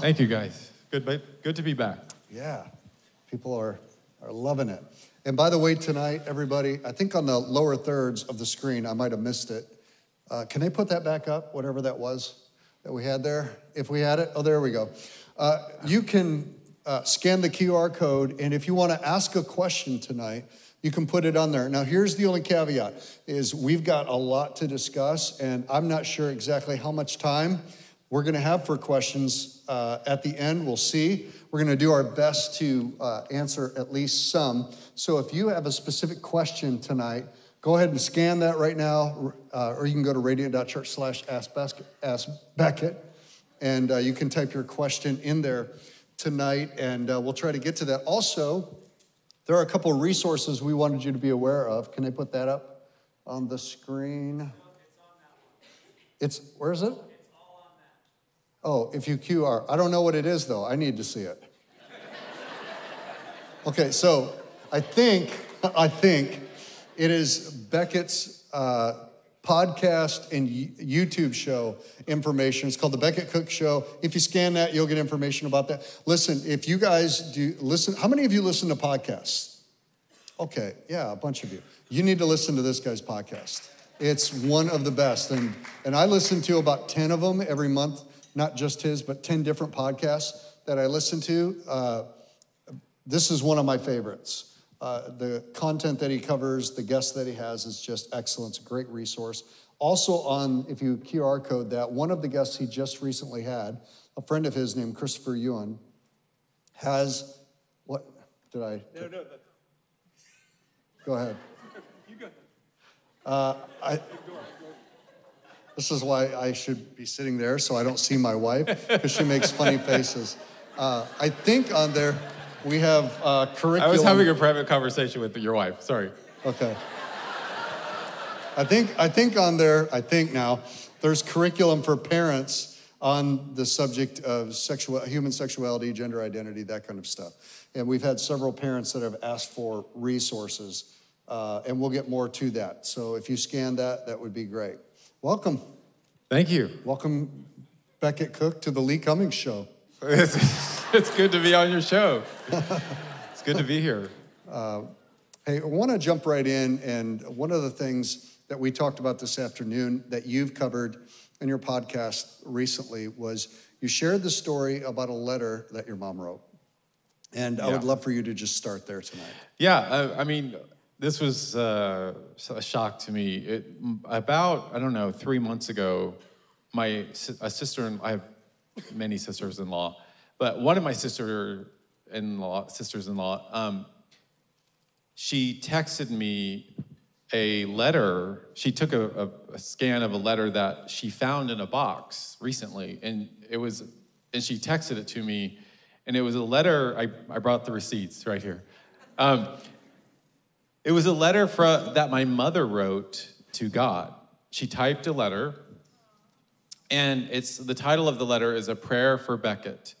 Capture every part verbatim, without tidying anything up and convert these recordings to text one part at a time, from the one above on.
Thank you, guys. Good, good to be back. Yeah, people are, are loving it. And by the way, tonight, everybody, I think on the lower thirds of the screen, I might have missed it. Uh, can they put that back up, whatever that was that we had there? If we had it, oh, there we go. Uh, you can uh, scan the Q R code, and if you want to ask a question tonight, you can put it on there. Now, here's the only caveat, is we've got a lot to discuss, and I'm not sure exactly how much time we're going to have for questions uh, at the end. We'll see. We're going to do our best to uh, answer at least some. So if you have a specific question tonight, go ahead and scan that right now, uh, or you can go to radio.church slash ask Beckett, and uh, you can type your question in there tonight, and uh, we'll try to get to that. Also, there are a couple of resources we wanted you to be aware of. Can I put that up on the screen? It's, where is it? It's all on that. Oh, if you Q R. I don't know what it is, though. I need to see it. Okay, so I think, I think it is Beckett's uh, podcast and YouTube show information. It's called The Beckett Cook Show. If you scan that, you'll get information about that. Listen, if you guys do listen, how many of you listen to podcasts? Okay, yeah, a bunch of you. You need to listen to this guy's podcast. It's one of the best. And, and I listen to about ten of them every month, not just his, but ten different podcasts that I listen to. Uh, this is one of my favorites. Uh, the content that he covers, the guests that he has is just excellent. It's a great resource. Also on, if you Q R code that, one of the guests he just recently had, a friend of his named Christopher Yuan, has, what, did I? No, no, no. Go ahead. You go ahead. Uh, I, this is why I should be sitting there so I don't see my wife, because she makes funny faces. Uh, I think on there, we have uh, curriculum. I was having a private conversation with your wife, sorry. Okay. I think, I think on there, I think now, there's curriculum for parents on the subject of sexual, human sexuality, gender identity, that kind of stuff. And we've had several parents that have asked for resources, uh, and we'll get more to that. So if you scan that, that would be great. Welcome. Thank you. Welcome, Beckett Cook, to the Lee Cummings Show. It's, it's good to be on your show. It's good to be here. Uh, hey, I want to jump right in, and one of the things that we talked about this afternoon that you've covered in your podcast recently was you shared the story about a letter that your mom wrote, and yeah. I would love for you to just start there tonight. Yeah, I, I mean, this was uh, a shock to me. It, about, I don't know, three months ago, my a sister and I have many sisters-in-law, but one of my sister-in-law, sisters-in-law, um, she texted me a letter. She took a, a, a scan of a letter that she found in a box recently, and it was, and she texted it to me, and it was a letter. I, I brought the receipts right here. Um, it was a letter from, that my mother wrote to God. She typed a letter. And it's, the title of the letter is A Prayer for Beckett.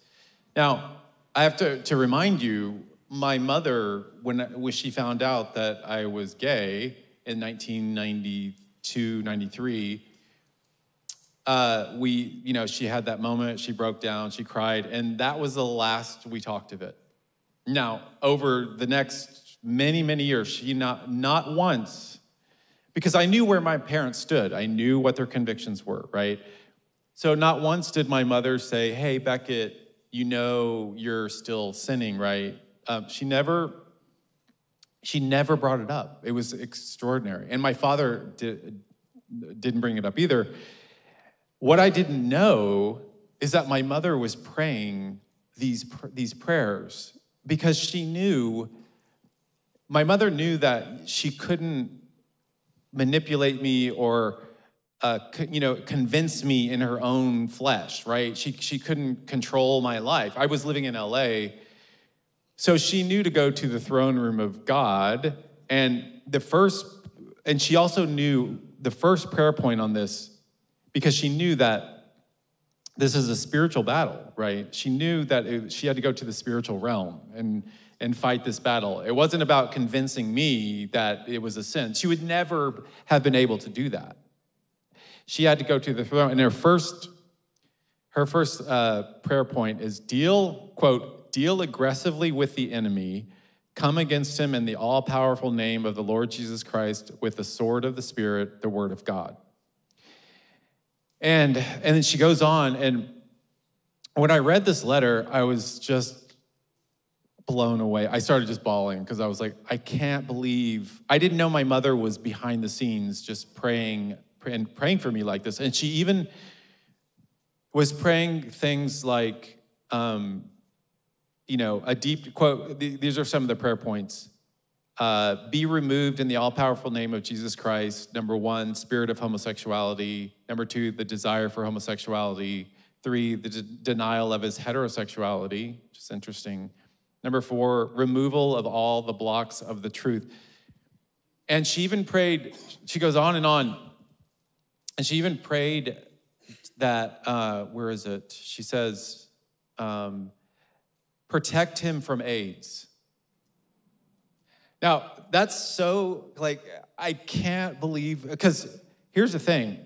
Now, I have to, to remind you, my mother, when, when she found out that I was gay in nineteen ninety-two, ninety-three, uh, we, you know, she had that moment, she broke down, she cried, and that was the last we talked of it. Now, over the next many, many years, she not, not once, because I knew where my parents stood, I knew what their convictions were, right? So not once did my mother say, hey, Beckett, you know you're still sinning, right? Um, she never, she never brought it up. It was extraordinary. And my father did, didn't bring it up either. What I didn't know is that my mother was praying these, these prayers because she knew, my mother knew that she couldn't manipulate me or Uh, you know, convince me in her own flesh, right? She, she couldn't control my life. I was living in L A, so she knew to go to the throne room of God, and the first, and she also knew the first prayer point on this, because she knew that this is a spiritual battle, right? She knew that it, she had to go to the spiritual realm and, and fight this battle. It wasn't about convincing me that it was a sin. She would never have been able to do that. She had to go to the throne, and her first, her first uh, prayer point is deal, quote, deal aggressively with the enemy, come against him in the all-powerful name of the Lord Jesus Christ with the sword of the Spirit, the word of God. And, and then she goes on, and when I read this letter, I was just blown away. I started just bawling because I was like, I can't believe, I didn't know my mother was behind the scenes just praying and praying for me like this. And she even was praying things like, um, you know, a deep, quote, these are some of the prayer points. Uh, be removed in the all-powerful name of Jesus Christ. Number one, spirit of homosexuality. Number two, the desire for homosexuality. Three, the de denial of his heterosexuality, which is interesting. Number four, removal of all the blocks of the truth. And she even prayed, she goes on and on. And she even prayed that, uh, where is it? She says, um, protect him from AIDS. Now, that's so, like, I can't believe, because here's the thing,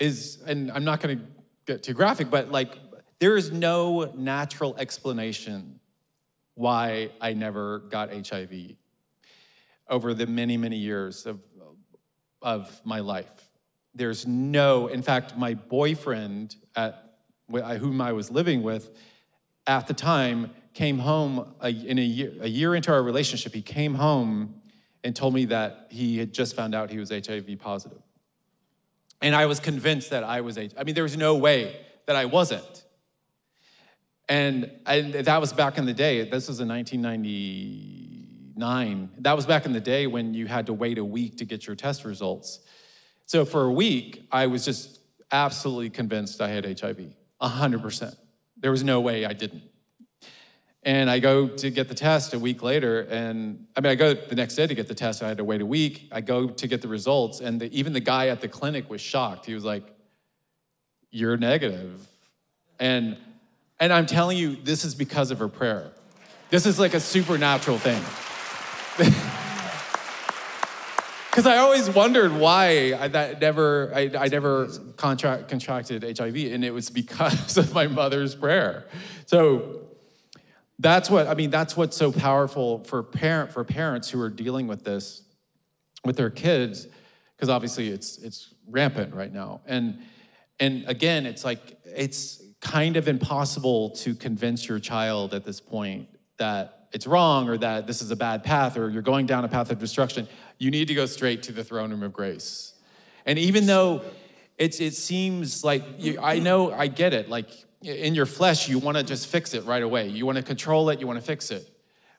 is, and I'm not going to get too graphic, but, like, there is no natural explanation why I never got H I V over the many, many years of, of my life. There's no, in fact, my boyfriend, at, whom I was living with at the time, came home a, in a year, a year into our relationship. He came home and told me that he had just found out he was H I V positive. And I was convinced that I was, I mean, there was no way that I wasn't. And I, that was back in the day. This was in nineteen ninety-nine. That was back in the day when you had to wait a week to get your test results. So for a week, I was just absolutely convinced I had H I V, one hundred percent. There was no way I didn't. And I go to get the test a week later, and I mean, I go the next day to get the test, I had to wait a week. I go to get the results, and the, even the guy at the clinic was shocked. He was like, you're negative. And, and I'm telling you, this is because of her prayer. This is like a supernatural thing. Because I always wondered why I that never, I, I never contract, contracted H I V, and it was because of my mother's prayer. So that's what, I mean, that's what's so powerful for, parent, for parents who are dealing with this, with their kids, because obviously it's, it's rampant right now. And, and again, it's like, it's kind of impossible to convince your child at this point that it's wrong or that this is a bad path or you're going down a path of destruction. You need to go straight to the throne room of grace. And even though it's, it seems like, you, I know, I get it. Like in your flesh, you want to just fix it right away. You want to control it. You want to fix it.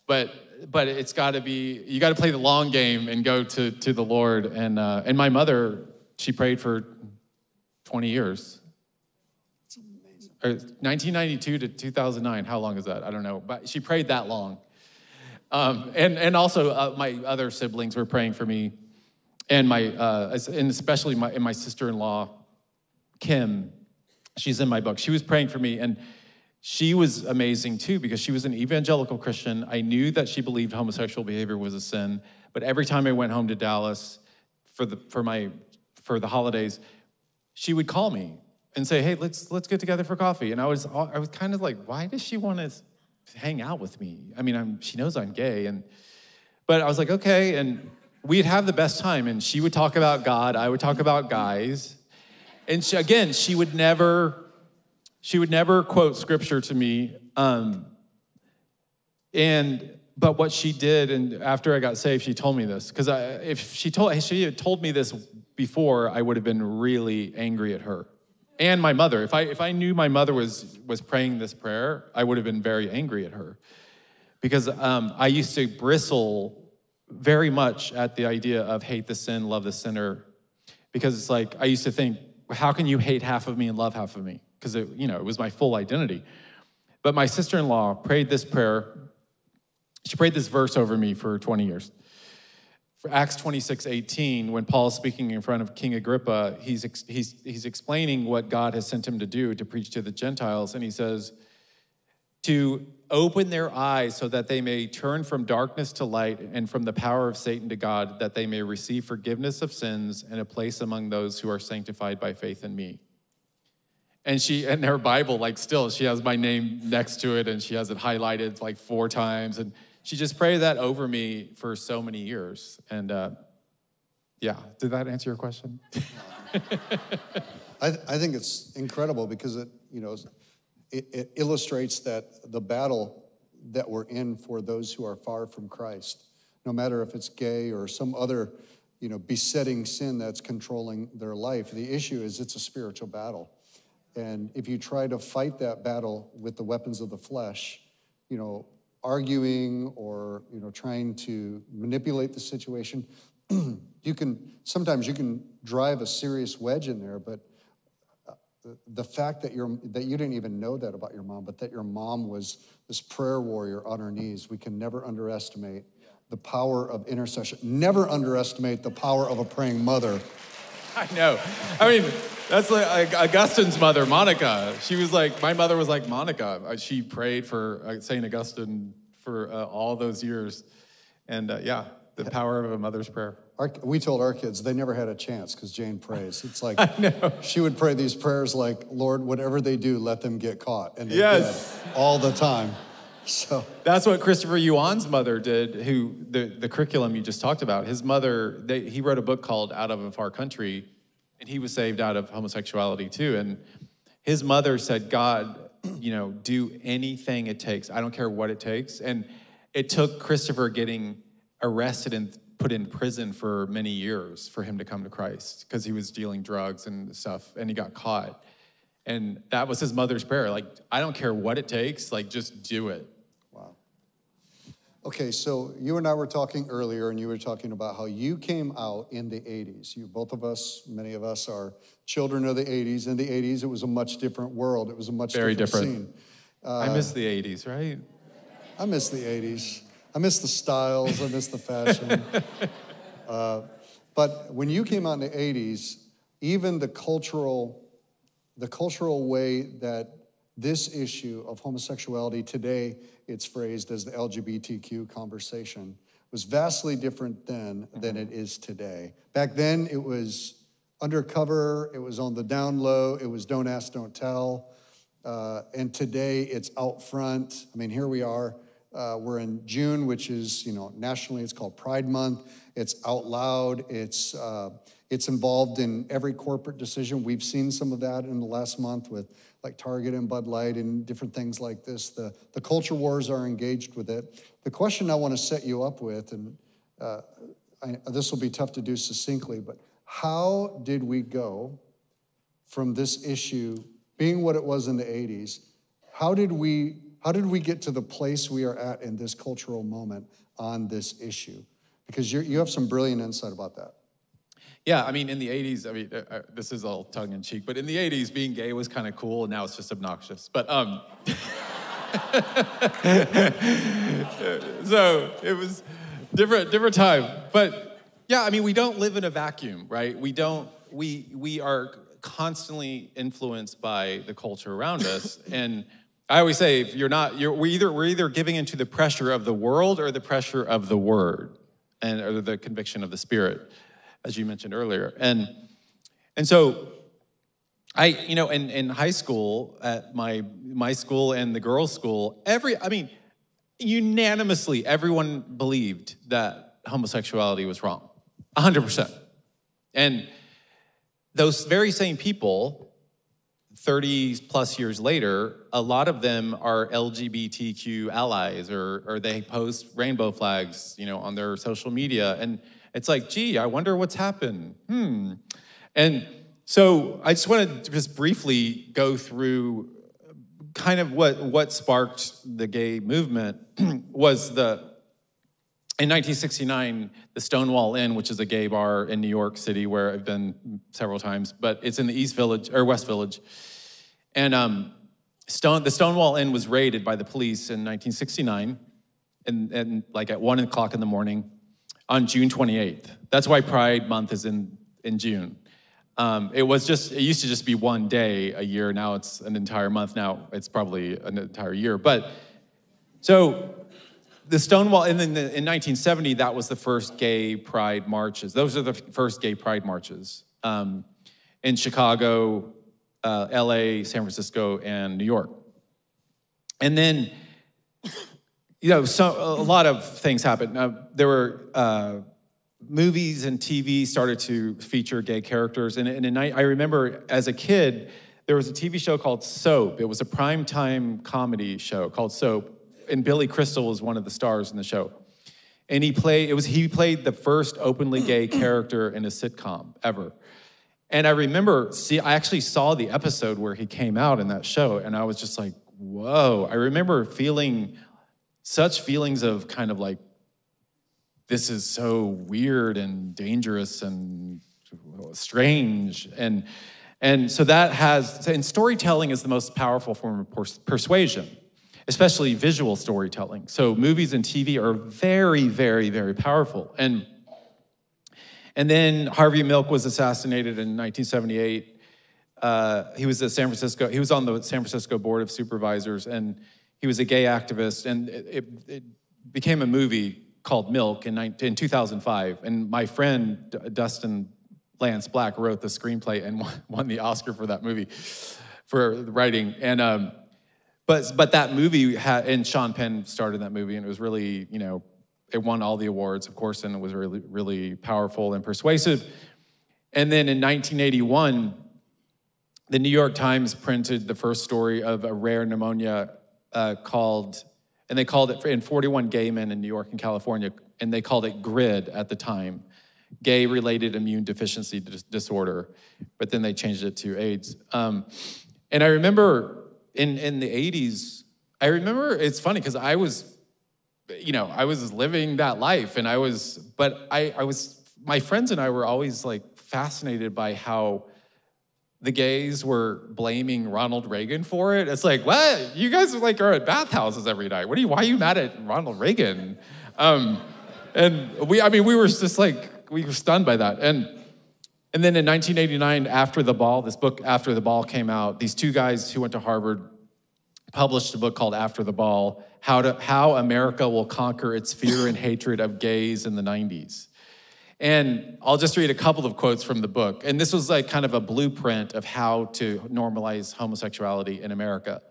But, but it's got to be, you got to play the long game and go to, to the Lord. And, uh, and my mother, she prayed for twenty years. It's amazing. Or nineteen ninety-two to two thousand nine. How long is that? I don't know. But she prayed that long. Um, and, and also uh, my other siblings were praying for me, and, my, uh, and especially my, and my sister-in-law, Kim. She's in my book. She was praying for me, and she was amazing too because she was an evangelical Christian. I knew that she believed homosexual behavior was a sin, but every time I went home to Dallas for the, for my, for the holidays, she would call me and say, hey, let's, let's get together for coffee. And I was, I was kind of like, why does she want to hang out with me? I mean, I'm, she knows I'm gay, and but I was like, okay, and we'd have the best time, and she would talk about God, I would talk about guys, and she, again, she would never, she would never quote scripture to me, um, and but what she did, and after I got saved, she told me this because if she told if she had told me this before, I would have been really angry at her. And my mother, if I, if I knew my mother was, was praying this prayer, I would have been very angry at her. Because um, I used to bristle very much at the idea of hate the sin, love the sinner. Because it's like, I used to think, how can you hate half of me and love half of me? Because it, you know, it was my full identity. But my sister-in-law prayed this prayer. She prayed this verse over me for twenty years. For Acts twenty-six eighteen, when Paul's speaking in front of King Agrippa, he's, he's, he's explaining what God has sent him to do, to preach to the Gentiles, and he says, to open their eyes so that they may turn from darkness to light and from the power of Satan to God, that they may receive forgiveness of sins and a place among those who are sanctified by faith in me. And she, and her Bible, like still, she has my name next to it and she has it highlighted like four times. And she just prayed that over me for so many years. And uh, yeah, did that answer your question? I, th I think it's incredible because it, you know, it, it illustrates that the battle that we're in for those who are far from Christ, no matter if it's gay or some other, you know, besetting sin that's controlling their life. The issue is it's a spiritual battle. And if you try to fight that battle with the weapons of the flesh, you know, arguing or, you know, trying to manipulate the situation, you can, sometimes you can drive a serious wedge in there, but the fact that, you're, that you didn't even know that about your mom, but that your mom was this prayer warrior on her knees, we can never underestimate the power of intercession. Never underestimate the power of a praying mother. I know. I mean, that's like Augustine's mother, Monica. She was like, my mother was like Monica. She prayed for Saint Augustine for uh, all those years. And uh, yeah, the power of a mother's prayer. Our, we told our kids they never had a chance because Jane prays. It's like, I know. She would pray these prayers like, Lord, whatever they do, let them get caught. And they yes. did all the time. So that's what Christopher Yuan's mother did, who the, the curriculum you just talked about. His mother, they, he wrote a book called Out of a Far Country, and he was saved out of homosexuality too. And his mother said, God, you know, do anything it takes. I don't care what it takes. And it took Christopher getting arrested and put in prison for many years for him to come to Christ because he was dealing drugs and stuff, and he got caught. And that was his mother's prayer. Like, I don't care what it takes. Like, just do it. Okay, so you and I were talking earlier, and you were talking about how you came out in the eighties. You, both of us, many of us are children of the eighties. In the eighties, it was a much different world. It was a much Very different, different. scene. Uh, I miss the eighties, right? I miss the eighties. I miss the styles. I miss the fashion. uh, but when you came out in the eighties, even the cultural, the cultural way that this issue of homosexuality today, it's phrased as the L G B T Q conversation, was vastly different then than it is today. Back then, it was undercover, it was on the down low, it was don't ask, don't tell. Uh, and today, it's out front. I mean, here we are. Uh, we're in June, which is, you know, nationally, it's called Pride Month. It's out loud. It's, uh, it's involved in every corporate decision. We've seen some of that in the last month with like Target and Bud Light and different things like this. The, the culture wars are engaged with it. The question I want to set you up with, and uh, I, this will be tough to do succinctly, but how did we go from this issue being what it was in the eighties? How did we, how did we get to the place we are at in this cultural moment on this issue? Because you're, you have some brilliant insight about that. Yeah, I mean, in the eighties, I mean, uh, this is all tongue in cheek, but in the eighties, being gay was kind of cool, and now it's just obnoxious. But, um, so it was different, different time. But yeah, I mean, we don't live in a vacuum, right? We don't, we, we are constantly influenced by the culture around us. And I always say, if you're not, you're, we're either, we're either giving into the pressure of the world or the pressure of the word and or the conviction of the spirit, as you mentioned earlier. And, and so I, you know, in, in high school, at my, my school and the girls' school, every, I mean, unanimously, everyone believed that homosexuality was wrong, one hundred percent. And those very same people, thirty plus years later, a lot of them are L G B T Q allies, or, or they post rainbow flags, you know, on their social media. And it's like, gee, I wonder what's happened. Hmm. And so I just want to just briefly go through kind of what, what sparked the gay movement was the, in nineteen sixty-nine, the Stonewall Inn, which is a gay bar in New York City where I've been several times, but it's in the East Village, or West Village. And um, Stone, the Stonewall Inn was raided by the police in nineteen sixty-nine, and, and like at one o'clock in the morning, on June twenty-eighth. That's why Pride Month is in, in June. Um, it was just, it used to just be one day a year. Now it's an entire month. Now it's probably an entire year. But so the Stonewall, and then in nineteen seventy, that was the first gay pride marches. Those are the first gay pride marches um, in Chicago, uh, L A, San Francisco, and New York. And then, you know, so a lot of things happened. Uh, there were uh, movies and T V started to feature gay characters. And, and, and I, I remember as a kid, there was a T V show called Soap. It was a primetime comedy show called Soap. And Billy Crystal was one of the stars in the show. And he played, it was, he played the first openly gay character in a sitcom ever. And I remember, see, I actually saw the episode where he came out in that show, and I was just like, whoa. I remember feeling such feelings of kind of like, this is so weird and dangerous and strange. And, and so that has, and storytelling is the most powerful form of pers- persuasion. Especially visual storytelling. So movies and T V are very, very, very powerful. And, and then Harvey Milk was assassinated in nineteen seventy-eight. Uh, he was at San Francisco, he was on the San Francisco Board of Supervisors, and he was a gay activist, and it, it, it became a movie called Milk in, in two thousand five. And my friend, D- Dustin Lance Black, wrote the screenplay and won, won the Oscar for that movie, for the writing. And, um, But but that movie, had, and Sean Penn starred in that movie, and it was really, you know, it won all the awards, of course, and it was really, really powerful and persuasive. And then in nineteen eighty-one, the New York Times printed the first story of a rare pneumonia uh, called, and they called it, in forty-one gay men in New York and California, and they called it GRID at the time, gay-related immune deficiency dis- disorder, but then they changed it to AIDS. Um, and I remember... In in the eighties, I remember, it's funny because I was, you know, I was living that life, and I was, but I, I was, my friends and I were always like fascinated by how the gays were blaming Ronald Reagan for it. It's like, what? You guys like are at bathhouses every night. What are you, why are you mad at Ronald Reagan? Um, and we, I mean, we were just like, we were stunned by that. And And then in nineteen eighty-nine, After the Ball, this book, After the Ball, came out. These two guys who went to Harvard published a book called After the Ball, How to, How America Will Conquer Its Fear and Hatred of Gays in the nineties. And I'll just read a couple of quotes from the book. And this was like kind of a blueprint of how to normalize homosexuality in America.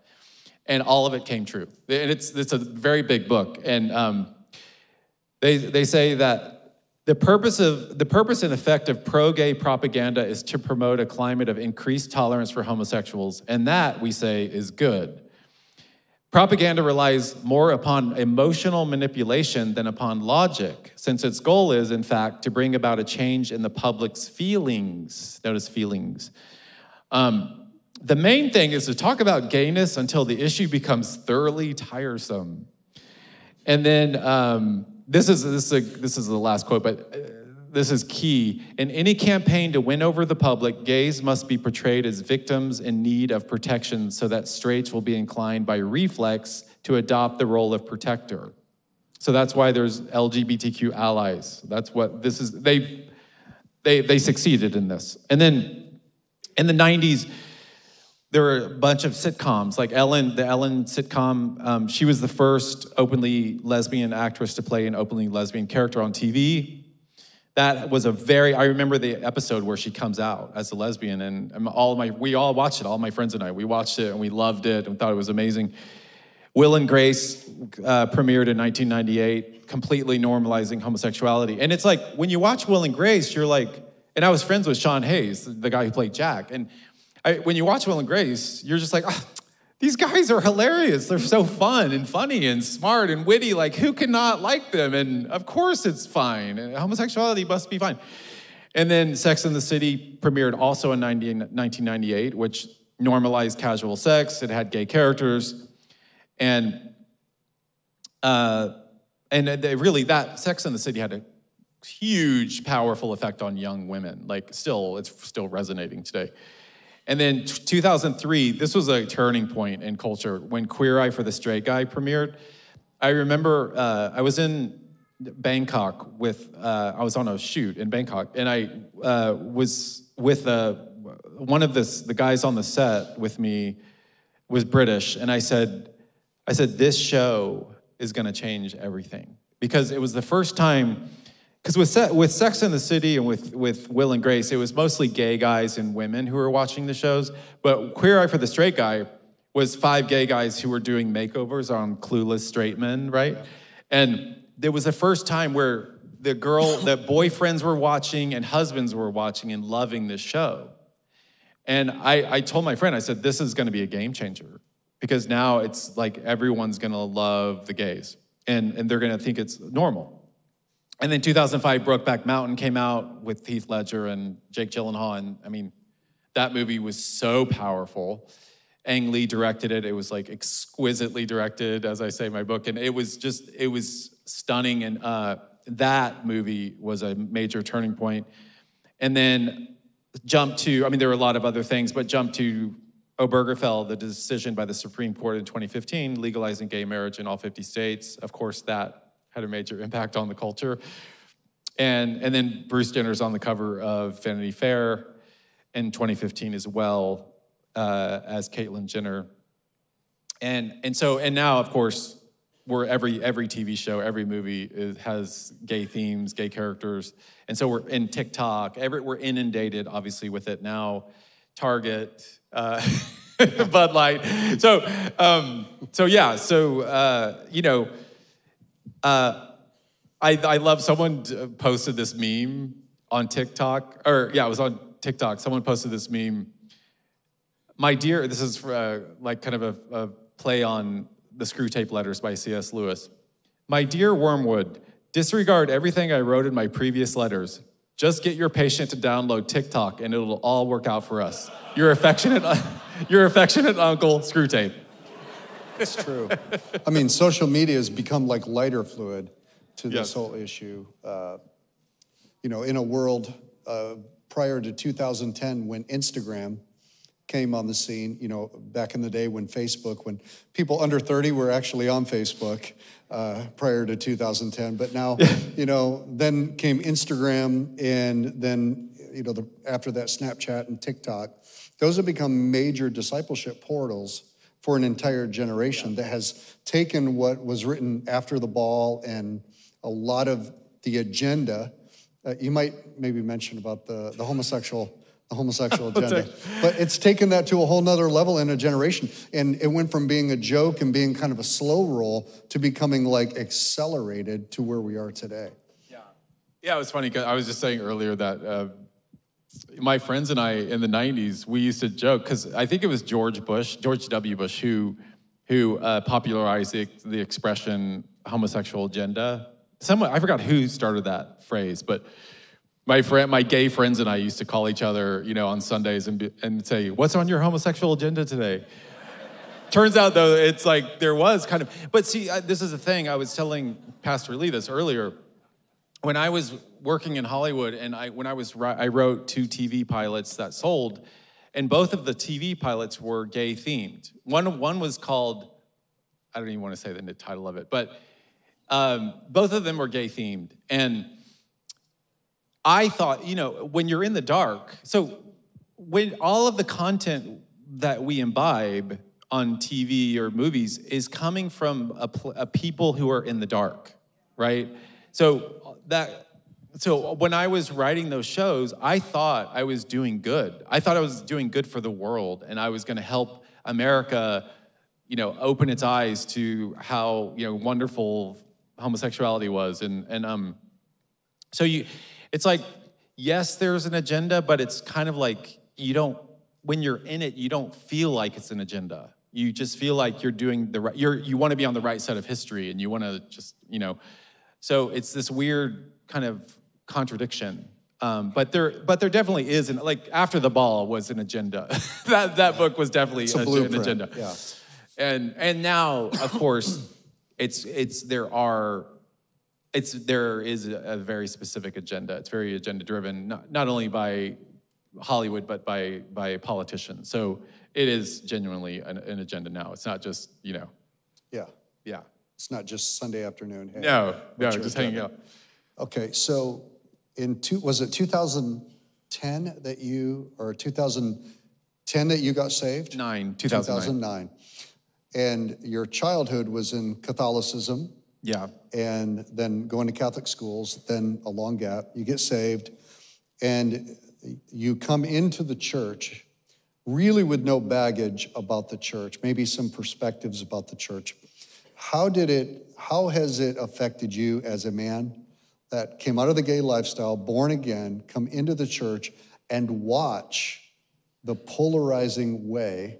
And all of it came true. And it's, it's a very big book. And um, they, they say that, The purpose of the purpose and effect of pro-gay propaganda is to promote a climate of increased tolerance for homosexuals, and that, we say, is good. Propaganda relies more upon emotional manipulation than upon logic, since its goal is, in fact, to bring about a change in the public's feelings. Notice feelings. Um, the main thing is to talk about gayness until the issue becomes thoroughly tiresome. And then... Um, This is, this, is a, this is the last quote, but this is key. In any campaign to win over the public, gays must be portrayed as victims in need of protection so that straights will be inclined by reflex to adopt the role of protector. So that's why there's L G B T Q allies. That's what this is. They, they, they succeeded in this. And then in the nineties, there were a bunch of sitcoms, like Ellen, the Ellen sitcom. Um, she was the first openly lesbian actress to play an openly lesbian character on T V. That was a very, I remember the episode where she comes out as a lesbian, and all my, we all watched it, all my friends and I. We watched it, and we loved it, and thought it was amazing. Will and Grace uh, premiered in nineteen ninety-eight, completely normalizing homosexuality. And it's like, when you watch Will and Grace, you're like, and I was friends with Sean Hayes, the guy who played Jack, and I, when you watch Will and Grace, you're just like, oh, these guys are hilarious. They're so fun and funny and smart and witty. Like, who cannot like them? And of course it's fine. And homosexuality must be fine. And then Sex and the City premiered also in nineteen ninety-eight, which normalized casual sex. It had gay characters. And, uh, and they really, that Sex and the City had a huge, powerful effect on young women. Like, still, it's still resonating today. And then two thousand three, this was a turning point in culture when Queer Eye for the Straight Guy premiered. I remember uh, I was in Bangkok with, uh, I was on a shoot in Bangkok, and I uh, was with uh, one of this, the guys on the set with me was British, and I said, I said, this show is gonna change everything. Because it was the first time Because with se with Sex and the City and with, with Will and Grace, it was mostly gay guys and women who were watching the shows. But Queer Eye for the Straight Guy was five gay guys who were doing makeovers on clueless straight men, right? Yeah. And there was the first time where the girl, that boyfriends were watching and husbands were watching and loving this show. And I, I told my friend, I said, this is going to be a game changer. Because now it's like everyone's going to love the gays. And, and they're going to think it's normal. And then two thousand five, Brokeback Mountain came out with Heath Ledger and Jake Gyllenhaal. And I mean, that movie was so powerful. Ang Lee directed it. It was like exquisitely directed, as I say in my book. And it was just, it was stunning. And uh, that movie was a major turning point. And then jump to, I mean, there were a lot of other things, but jump to Obergefell, the decision by the Supreme Court in twenty fifteen, legalizing gay marriage in all fifty states. Of course, that had a major impact on the culture. And, and then Bruce Jenner's on the cover of Vanity Fair in twenty fifteen as well, uh, as Caitlyn Jenner. And, and so, and now, of course, we're every, every T V show, every movie is, has gay themes, gay characters. And so we're in TikTok, every, we're inundated, obviously, with it now. Target, uh, Bud Light. So, um, so yeah, so, uh, you know, Uh, I, I love, someone posted this meme on TikTok, or yeah, it was on TikTok. Someone posted this meme. My dear, this is uh, like kind of a, a play on The Screw Tape Letters by C S Lewis. My dear Wormwood, disregard everything I wrote in my previous letters. Just get your patient to download TikTok and it'll all work out for us. Your affectionate, your affectionate uncle, Screw Tape. It's true. I mean, social media has become like lighter fluid to this yes. whole issue. Uh, you know, in a world uh, prior to two thousand ten when Instagram came on the scene, you know, back in the day when Facebook, when people under thirty were actually on Facebook uh, prior to two thousand ten. But now, you know, then came Instagram and then, you know, the, after that Snapchat and TikTok. Those have become major discipleship portals for an entire generation yeah. that has taken what was written after the ball and a lot of the agenda. Uh, you might maybe mention about the, the homosexual the homosexual agenda. But it's taken that to a whole nother level in a generation. And it went from being a joke and being kind of a slow roll to becoming like accelerated to where we are today. Yeah, yeah, it was funny, because I was just saying earlier that uh, my friends and I in the nineties, we used to joke, because I think it was George Bush, George W. Bush, who, who uh, popularized the, the expression homosexual agenda. Someone, I forgot who started that phrase, but my friend, my gay friends and I used to call each other, you know, on Sundays and, and say, what's on your homosexual agenda today? Turns out, though, it's like there was kind of, but see, I, this is the thing. I was telling Pastor Lee this earlier. When I was working in Hollywood, and I, when I was, I wrote two T V pilots that sold, and both of the T V pilots were gay themed. One, one was called, I don't even want to say the title of it, but um, both of them were gay themed. And I thought, you know, when you're in the dark, so when all of the content that we imbibe on T V or movies is coming from a, a people who are in the dark, right? So that, so when I was writing those shows, I thought I was doing good. I thought I was doing good for the world, and I was going to help America, you know, open its eyes to how, you know, wonderful homosexuality was, and and um, so you, it's like, yes, there's an agenda, but it's kind of like you don't, when you're in it, you don't feel like it's an agenda. You just feel like you're doing the right, you're you want to be on the right side of history, and you want to just, you know. So it's this weird kind of contradiction, um, but there, but there definitely is, an, like After the Ball was an agenda. that that book was definitely a a, an agenda. Yeah. And and now, of course, it's it's there are, it's there is a, a very specific agenda. It's very agenda driven, not not only by Hollywood but by by politicians. So it is genuinely an, an agenda now. It's not just, you know. Yeah. Yeah. It's not just Sunday afternoon. Hey, no, no, just hanging out. Okay, so in two, was it two thousand ten that you, or two thousand ten that you got saved? Nine, two thousand nine. two thousand nine. And your childhood was in Catholicism. Yeah. And then going to Catholic schools, then a long gap, you get saved, and you come into the church really with no baggage about the church, maybe some perspectives about the church. How did it, how has it affected you as a man that came out of the gay lifestyle, born again, come into the church and watch the polarizing way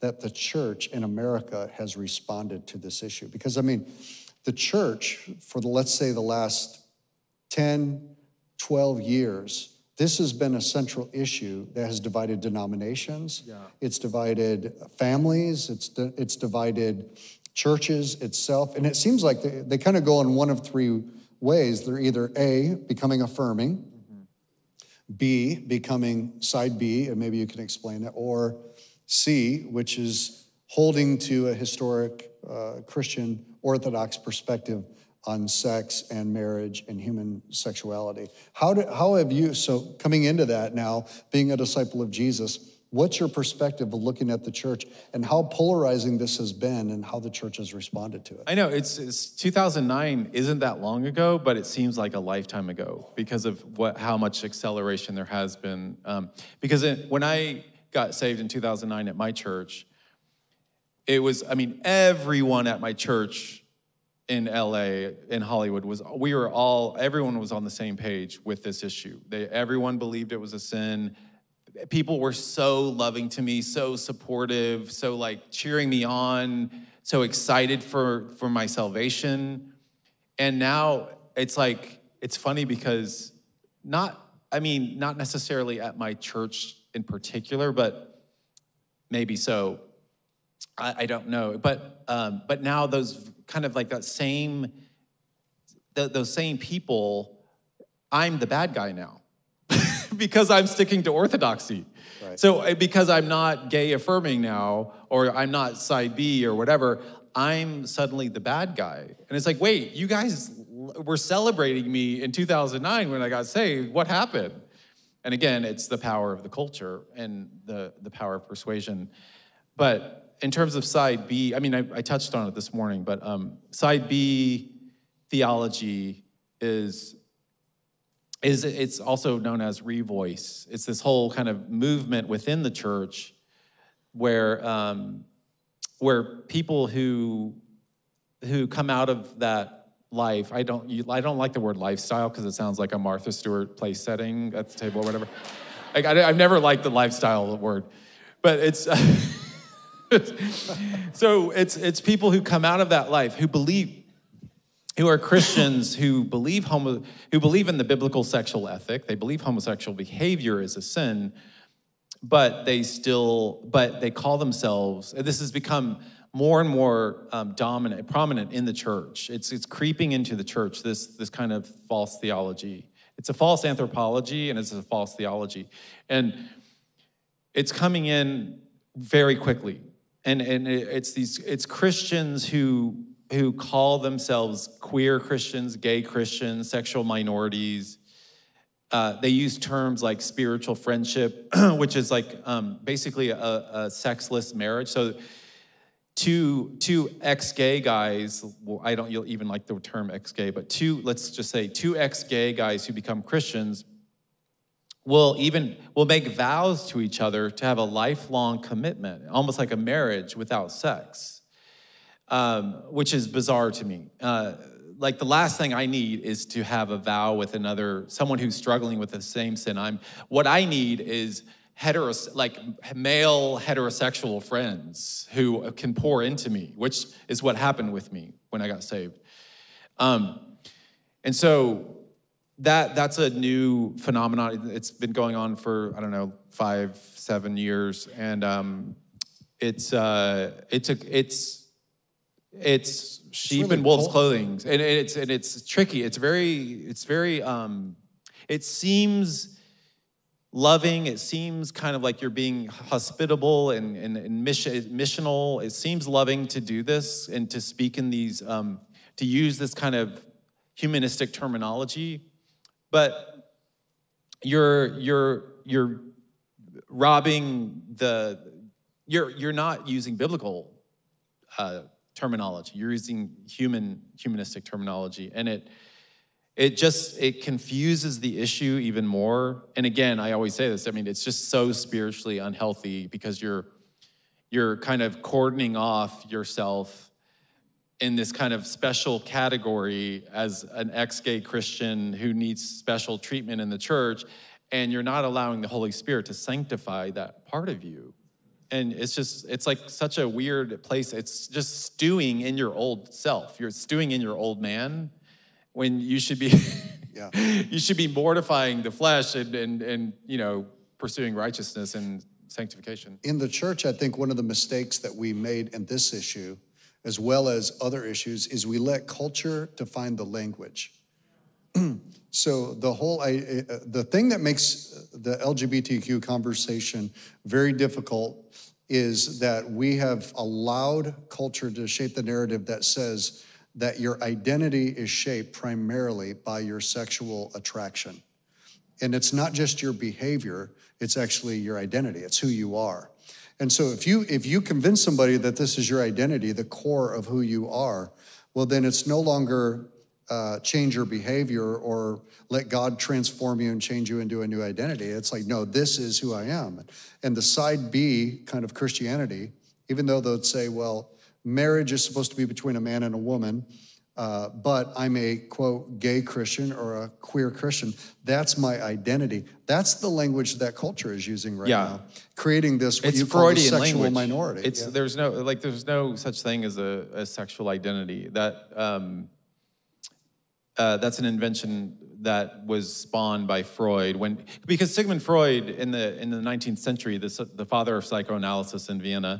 that the church in America has responded to this issue? Because I mean, the church for the, let's say the last ten, twelve years, this has been a central issue that has divided denominations. Yeah. It's divided families, it's, it's divided churches itself. And it seems like they, they kind of go in one of three ways. They're either A, becoming affirming, mm-hmm. B, becoming side B, and maybe you can explain it, or C, which is holding to a historic uh, Christian Orthodox perspective on sex and marriage and human sexuality. How do, how have you, so coming into that now, being a disciple of Jesus, what's your perspective of looking at the church and how polarizing this has been and how the church has responded to it? I know, it's, it's two thousand nine isn't that long ago, but it seems like a lifetime ago because of what how much acceleration there has been. Um, because it, when I got saved in two thousand nine at my church, it was, I mean, everyone at my church in L A, in Hollywood, was we were all, everyone was on the same page with this issue. They, everyone believed it was a sin. People were so loving to me, so supportive, so like cheering me on, so excited for, for my salvation. And now it's like, it's funny because not, I mean, not necessarily at my church in particular, but maybe so, I, I don't know. But, um, but now those kind of like that same, th those same people, I'm the bad guy now. Because I'm sticking to orthodoxy. Right. So because I'm not gay affirming now, or I'm not side B or whatever, I'm suddenly the bad guy. And it's like, wait, you guys were celebrating me in two thousand nine when I got saved. What happened? And again, it's the power of the culture and the, the power of persuasion. But in terms of side B, I mean, I, I touched on it this morning, but um, side B theology is... Is it's also known as revoice. It's this whole kind of movement within the church where um, where people who who come out of that life. I don't you, I don't like the word lifestyle because it sounds like a Martha Stewart place setting at the table or whatever. Like I, I've never liked the lifestyle word, but it's so it's it's people who come out of that life who believe. Who are Christians who believe homo, who believe in the biblical sexual ethic. They believe homosexual behavior is a sin, but they still, but they call themselves, this has become more and more um, dominant, prominent in the church. It's, it's creeping into the church, this, this kind of false theology. It's a false anthropology and it's a false theology. And it's coming in very quickly. And, and it's these, it's Christians who, who call themselves queer Christians, gay Christians, sexual minorities. Uh, they use terms like spiritual friendship, which is like um, basically a, a sexless marriage. So two, two ex-gay guys, well, I don't you'll even like the term ex-gay, but two, let's just say two ex-gay guys who become Christians will even, will make vows to each other to have a lifelong commitment, almost like a marriage without sex. Um, which is bizarre to me. Uh, like the last thing I need is to have a vow with another, someone who's struggling with the same sin. I'm, what I need is heteros, like male heterosexual friends who can pour into me, which is what happened with me when I got saved. Um, and so that, that's a new phenomenon. It's been going on for, I don't know, five, seven years. And um, it's, uh, it's, a, it's, It's sheep it's really in wolf's clothing, and it's and it's tricky. It's very, it's very. Um, it seems loving. It seems kind of like you're being hospitable and and, and mission, missional. It seems loving to do this and to speak in these, um, to use this kind of humanistic terminology, but you're you're you're robbing the. You're you're not using biblical. Uh, terminology. You're using human, humanistic terminology, and it it just it confuses the issue even more. And again, I always say this. I mean, it's just so spiritually unhealthy because you're you're kind of cordoning off yourself in this kind of special category as an ex-gay Christian who needs special treatment in the church, and you're not allowing the Holy Spirit to sanctify that part of you. And it's just, it's like such a weird place. It's just stewing in your old self. You're stewing in your old man when you should be, yeah. you should be mortifying the flesh and, and, and, you know, pursuing righteousness and sanctification. In the church, I think one of the mistakes that we made in this issue, as well as other issues, is we let culture define the language. So the whole, I, uh, the thing that makes the L G B T Q conversation very difficult is that we have allowed culture to shape the narrative that says that your identity is shaped primarily by your sexual attraction. And it's not just your behavior, it's actually your identity, it's who you are. And so if you, if you convince somebody that this is your identity, the core of who you are, well then it's no longer Uh, change your behavior or let God transform you and change you into a new identity. It's like, no, this is who I am. And the side B kind of Christianity, even though they'd say, well, marriage is supposed to be between a man and a woman, uh, but I'm a, quote, gay Christian or a queer Christian. That's my identity. That's the language that culture is using right yeah. now, creating this what it's you Freudian call a sexual language. minority. It's, yeah. There's no, like, there's no such thing as a, a sexual identity. That... Um, Uh, that's an invention that was spawned by Freud, when because Sigmund Freud in the in the nineteenth century, this, the father of psychoanalysis in Vienna,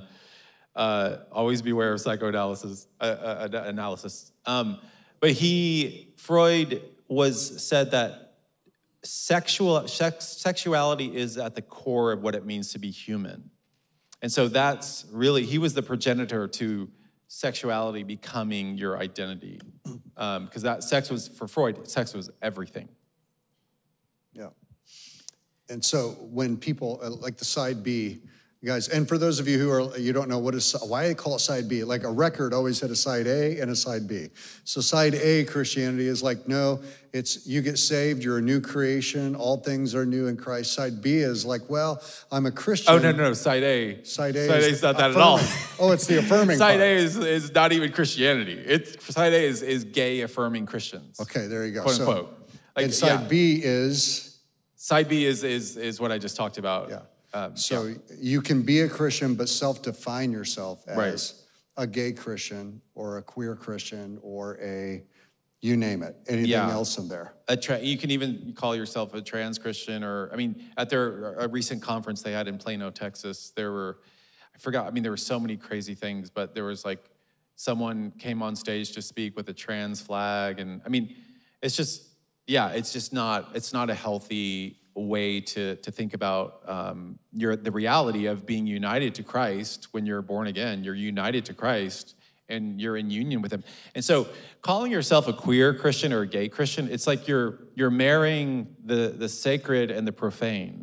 uh, always beware of psychoanalysis. Uh, uh, analysis, um, but he Freud was said that sexual sex, sexuality is at the core of what it means to be human, and so that's really he was the progenitor to sexuality becoming your identity. Um, because that sex was, for Freud, sex was everything. Yeah. And so when people, like the side B, guys, and for those of you who are, you don't know what is, why they call it side B, like a record always had a side A and a side B. So side A Christianity is like, no, it's you get saved, you're a new creation, all things are new in Christ. Side B is like, well, I'm a Christian. Oh, no, no, no, side A. Side A is not that at all. Oh, it's the affirming part. Side A is, is not even Christianity. It's, side A is, is gay affirming Christians. Okay, there you go. Quote, unquote. Like, and side yeah. B is? Side B is, is, is what I just talked about. Yeah. Um, so yeah. you can be a Christian, but self-define yourself as right. a gay Christian or a queer Christian or a, you name it, anything yeah. else in there. A tra you can even call yourself a trans Christian or, I mean, at their a recent conference they had in Plano, Texas, there were, I forgot, I mean, there were so many crazy things, but there was like someone came on stage to speak with a trans flag. And I mean, it's just, yeah, it's just not, it's not a healthy way to, to think about um, your, the reality of being united to Christ when you're born again. You're united to Christ and you're in union with him. And so calling yourself a queer Christian or a gay Christian, it's like you're, you're marrying the, the sacred and the profane.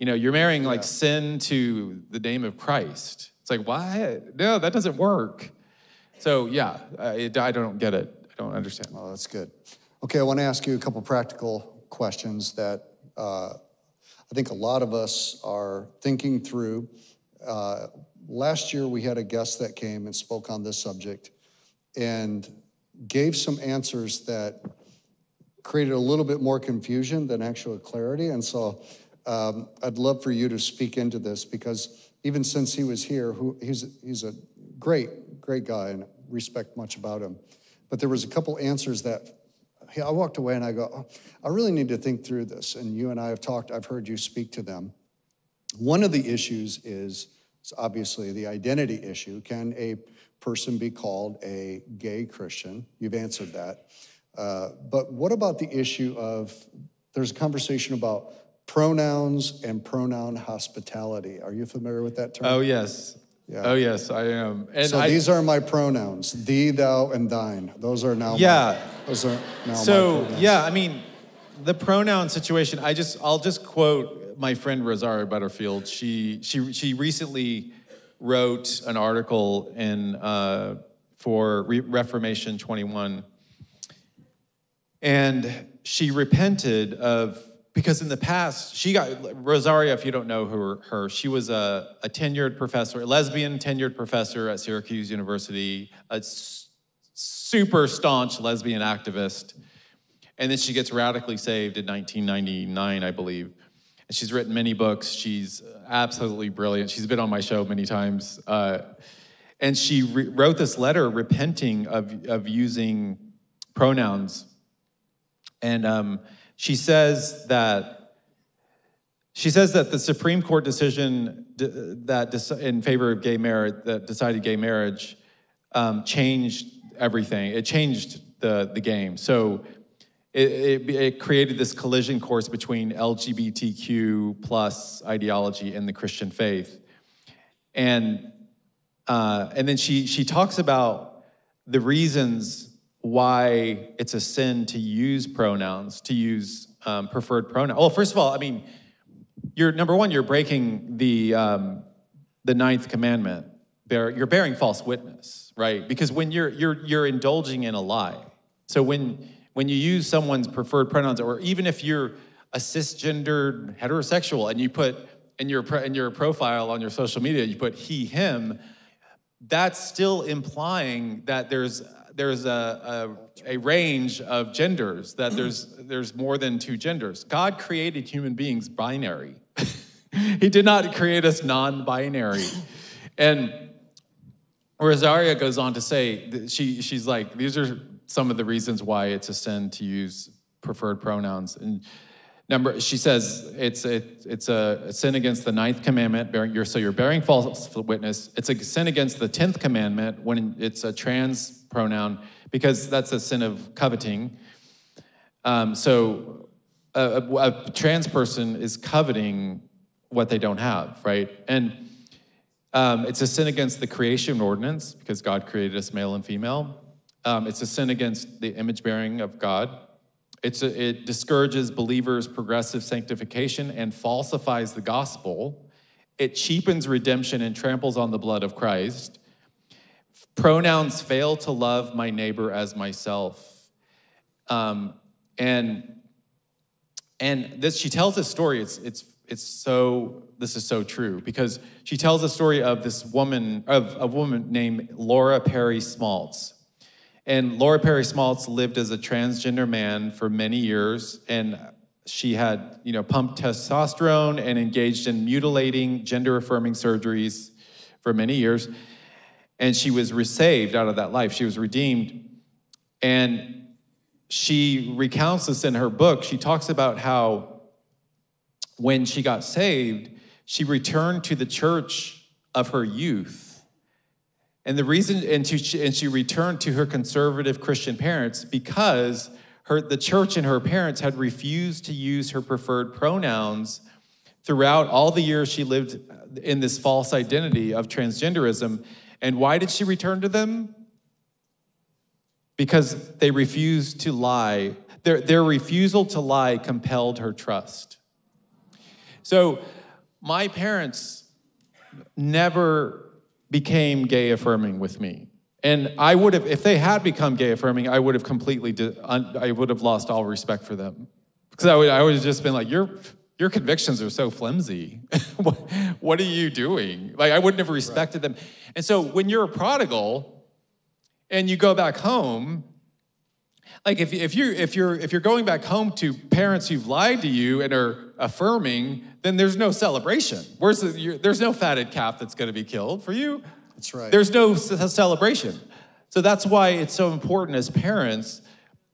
You know, you're marrying like yeah. sin to the name of Christ. It's like, why? No, that doesn't work. So yeah, I, I don't get it. I don't understand. Well, that's good. Okay, I wanna ask you a couple practical questions that Uh, I think a lot of us are thinking through. Uh, last year we had a guest that came and spoke on this subject and gave some answers that created a little bit more confusion than actual clarity. And so um, I'd love for you to speak into this because even since he was here, who, he's, he's a great, great guy and respect much about him. But there was a couple answers that I walked away and I go, oh, I really need to think through this. And you and I have talked, I've heard you speak to them. One of the issues is, is obviously the identity issue. Can a person be called a gay Christian? You've answered that. Uh, but what about the issue of, there's a conversation about pronouns and pronoun hospitality. Are you familiar with that term? Oh, yes. Yeah. Oh, yes, I am. And so I, these are my pronouns, thee, thou, and thine. Those are now yeah. my, those are now so, my pronouns. So, yeah, I mean, the pronoun situation, I just, I'll just quote my friend Rosario Butterfield. She, she, she recently wrote an article in uh, for Re- Reformation twenty-one. And she repented of, because in the past, she got, Rosaria, if you don't know who her, she was a, a tenured professor, a lesbian tenured professor at Syracuse University, a s- super staunch lesbian activist. And then she gets radically saved in nineteen ninety-nine, I believe. And she's written many books. She's absolutely brilliant. She's been on my show many times. Uh, and she re- wrote this letter repenting of, of using pronouns. And um, she says that she says that the Supreme Court decision d- that de- in favor of gay marriage, that decided gay marriage, um, changed everything. It changed the the game. So it, it, it created this collision course between L G B T Q plus ideology and the Christian faith. And uh, and then she she talks about the reasons why it's a sin to use pronouns, to use um, preferred pronouns. Well, first of all, I mean, you're, number one, you're breaking the um, the ninth commandment. Bear, you're bearing false witness, right? Because when you're you're you're indulging in a lie. So when when you use someone's preferred pronouns, or even if you're a cisgendered heterosexual and you put in your in your profile on your social media, you put he, him, that's still implying that there's There's a, a a range of genders, that there's there's more than two genders. God created human beings binary. He did not create us non-binary. And Rosaria goes on to say, she she's like, these are some of the reasons why it's a sin to use preferred pronouns. And number, she says it's it, it's a, a sin against the ninth commandment. Bearing, you're, so you're bearing false witness. It's a sin against the tenth commandment when it's a trans pronoun, because that's a sin of coveting. Um, so a, a, a trans person is coveting what they don't have, right? And um, it's a sin against the creation ordinance, because God created us male and female. Um, it's a sin against the image bearing of God. It's a, it discourages believers' progressive sanctification and falsifies the gospel. It cheapens redemption and tramples on the blood of Christ. Pronouns fail to love my neighbor as myself. Um, and and this, she tells this story. It's it's it's so this is so true, because she tells a story of this woman of a woman named Laura Perry Smaltz. And Laura Perry Smaltz lived as a transgender man for many years, and she had, you know, pumped testosterone and engaged in mutilating, gender-affirming surgeries for many years. And she was saved out of that life. She was redeemed. And she recounts this in her book. She talks about how when she got saved, she returned to the church of her youth. And the reason, and, to, and she returned to her conservative Christian parents because her, the church and her parents had refused to use her preferred pronouns throughout all the years she lived in this false identity of transgenderism. And why did she return to them? Because they refused to lie. Their, their refusal to lie compelled her trust. So my parents never became gay affirming with me. And I would have, if they had become gay affirming, I would have completely, di- un- I would have lost all respect for them. Because I would, I would have just been like, your, your convictions are so flimsy. what, what are you doing? Like, I wouldn't have respected right. them. And so when you're a prodigal and you go back home, like if, if, you, if, you're, if you're going back home to parents who've lied to you and are affirming, then there's no celebration. Where's the, there's no fatted calf that's going to be killed for you. That's right. There's no c- celebration. So that's why it's so important as parents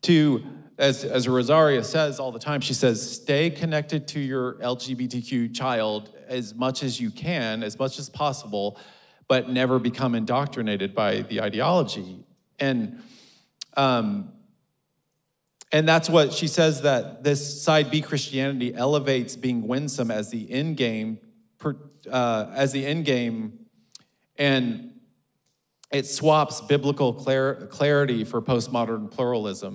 to, as, as Rosaria says all the time, she says, stay connected to your L G B T Q child as much as you can, as much as possible, but never become indoctrinated by the ideology. And... Um, And that's what she says, that this side B Christianity elevates being winsome as the end game, uh, as the end game, and it swaps biblical clar- clarity for postmodern pluralism.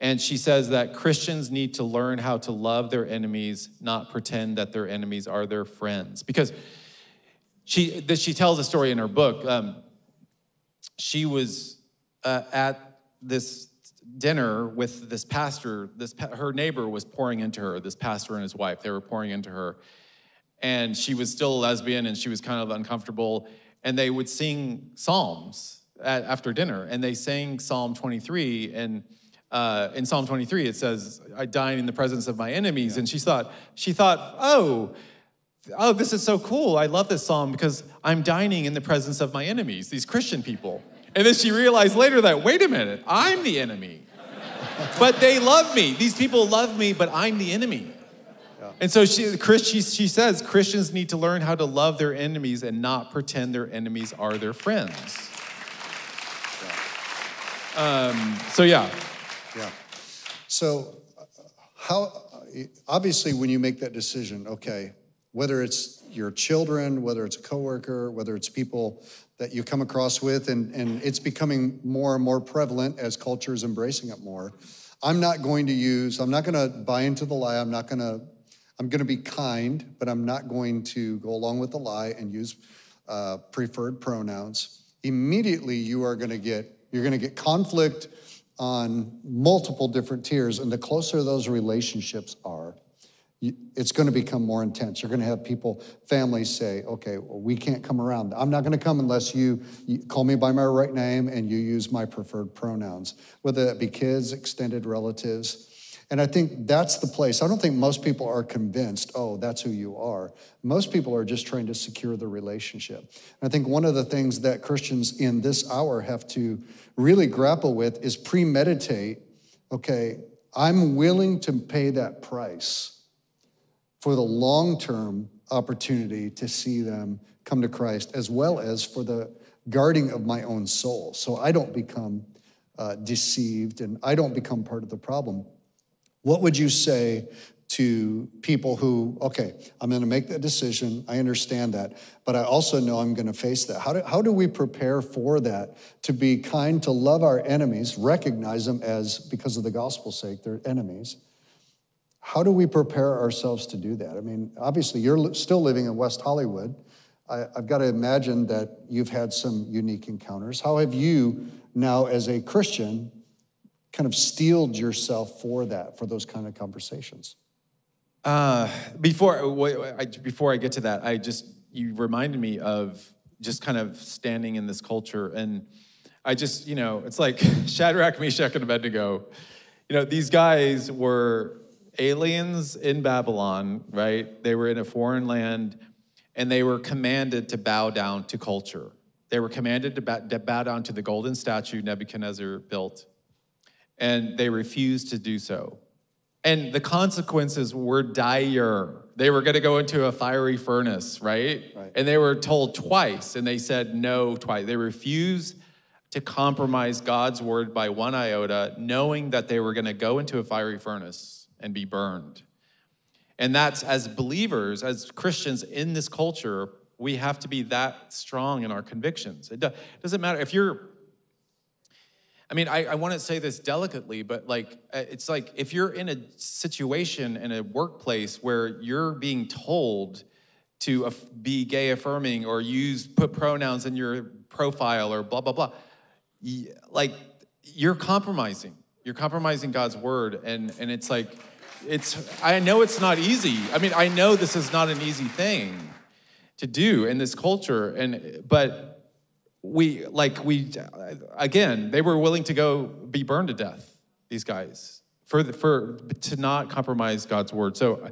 And she says that Christians need to learn how to love their enemies, not pretend that their enemies are their friends. Because she, this, she tells a story in her book. Um, she was uh, at this dinner with this pastor. This pa her neighbor was pouring into her, this pastor and his wife. They were pouring into her. And she was still a lesbian, and she was kind of uncomfortable. And they would sing psalms at, after dinner. And they sang Psalm twenty-three. And uh, in Psalm twenty-three, it says, I dine in the presence of my enemies. Yeah. And she thought, she thought, oh, oh, this is so cool. I love this psalm because I'm dining in the presence of my enemies, these Christian people. And then she realized later that, wait a minute, I'm the enemy. But they love me. These people love me, but I'm the enemy. Yeah. And so she, Chris, she, she says Christians need to learn how to love their enemies and not pretend their enemies are their friends. Yeah. Um, so yeah. Yeah. So how, obviously when you make that decision, okay, whether it's your children, whether it's a coworker, whether it's people that you come across with, and, and it's becoming more and more prevalent as culture is embracing it more. I'm not going to use, I'm not gonna buy into the lie, I'm not gonna, I'm gonna be kind, but I'm not going to go along with the lie and use uh, preferred pronouns. Immediately you are gonna get, you're gonna get conflict on multiple different tiers, and the closer those relationships are, it's going to become more intense. You're going to have people, families say, okay, well, we can't come around. I'm not going to come unless you, you call me by my right name and you use my preferred pronouns, whether that be kids, extended relatives. And I think that's the place. I don't think most people are convinced, oh, that's who you are. Most people are just trying to secure the relationship. And I think one of the things that Christians in this hour have to really grapple with is premeditate, okay, I'm willing to pay that price for the long-term opportunity to see them come to Christ, as well as for the guarding of my own soul, so I don't become uh, deceived and I don't become part of the problem. What would you say to people who, okay, I'm gonna make that decision, I understand that, but I also know I'm gonna face that. How do, how do we prepare for that, to be kind, to love our enemies, recognize them as, because of the gospel's sake, they're enemies? How do we prepare ourselves to do that? I mean, obviously, you're still living in West Hollywood. I, I've got to imagine that you've had some unique encounters. How have you now, as a Christian, kind of steeled yourself for that, for those kind of conversations? Uh, before, I, before I get to that, I just, you reminded me of just kind of standing in this culture. And I just, you know, it's like Shadrach, Meshach, and Abednego. You know, these guys were aliens in Babylon, right? They were in a foreign land, and they were commanded to bow down to culture. They were commanded to bow, to bow down to the golden statue Nebuchadnezzar built, and they refused to do so. And the consequences were dire. They were gonna go into a fiery furnace, right? right? And they were told twice, and they said no twice. They refused to compromise God's word by one iota, knowing that they were gonna go into a fiery furnace and be burned. And that's, as believers, as Christians in this culture, we have to be that strong in our convictions. It doesn't matter if you're, I mean, I, I want to say this delicately, but like, it's like if you're in a situation, in a workplace where you're being told to be gay affirming or use, put pronouns in your profile or blah, blah, blah, like you're compromising. You're compromising God's word, and, and it's like, it's, I know it's not easy. I mean, I know this is not an easy thing to do in this culture, and but we, like we, again, they were willing to go be burned to death, these guys, for, the, for to not compromise God's word. So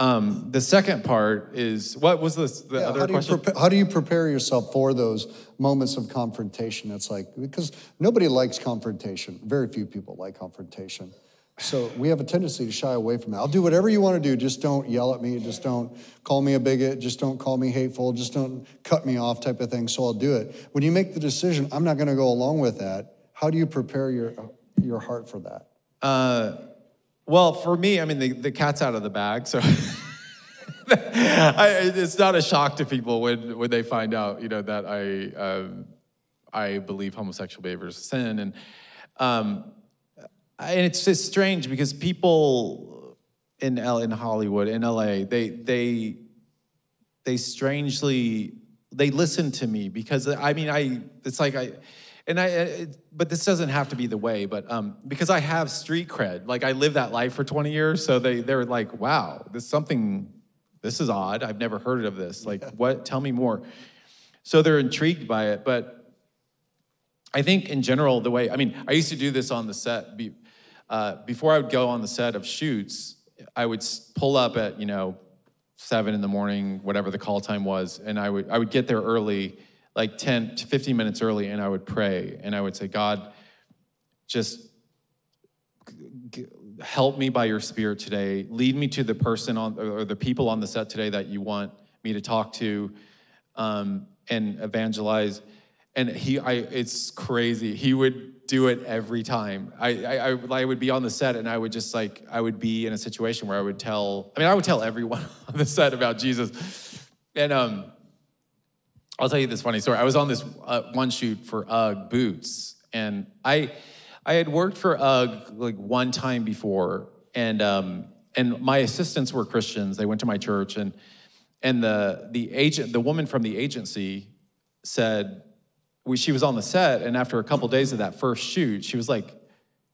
um, the second part is, what was this, the yeah, other how question? Do how do you prepare yourself for those moments of confrontation? It's like, because nobody likes confrontation. Very few people like confrontation. So we have a tendency to shy away from that. I'll do whatever you want to do. Just don't yell at me. Just don't call me a bigot. Just don't call me hateful. Just don't cut me off, type of thing. So I'll do it. When you make the decision, I'm not going to go along with that, how do you prepare your, your heart for that? Uh, well, for me, I mean, the, the cat's out of the bag. So I, it's not a shock to people when, when they find out, you know, that I, um, I believe homosexual behavior is a sin. And, um, and it's just strange because people in, L in Hollywood, in L A, they, they, they strangely they listen to me because I mean, I, it's like I, and I, it, but this doesn't have to be the way, but um, because I have street cred, like I lived that life for twenty years. So they, they're like, wow, this something, this is odd. I've never heard of this. Like yeah. what, tell me more. So they're intrigued by it. But I think in general, the way, I mean, I used to do this on the set. Be, uh, before I would go on the set of shoots, I would pull up at, you know, seven in the morning, whatever the call time was, and I would I would get there early, like ten to fifteen minutes early, and I would pray, and I would say, God, just help me by your Spirit today. Lead me to the person on or the people on the set today that you want me to talk to, um, and evangelize. And he, I, it's crazy. He would do it every time. I, I, I would be on the set and I would just like, I would be in a situation where I would tell, I mean, I would tell everyone on the set about Jesus. And um, I'll tell you this funny story. I was on this uh, one shoot for UGG boots, and I, I had worked for UGG like one time before, and um, and my assistants were Christians. They went to my church, and and the the agent, the woman from the agency, said. She was on the set, and after a couple of days of that first shoot, she was like,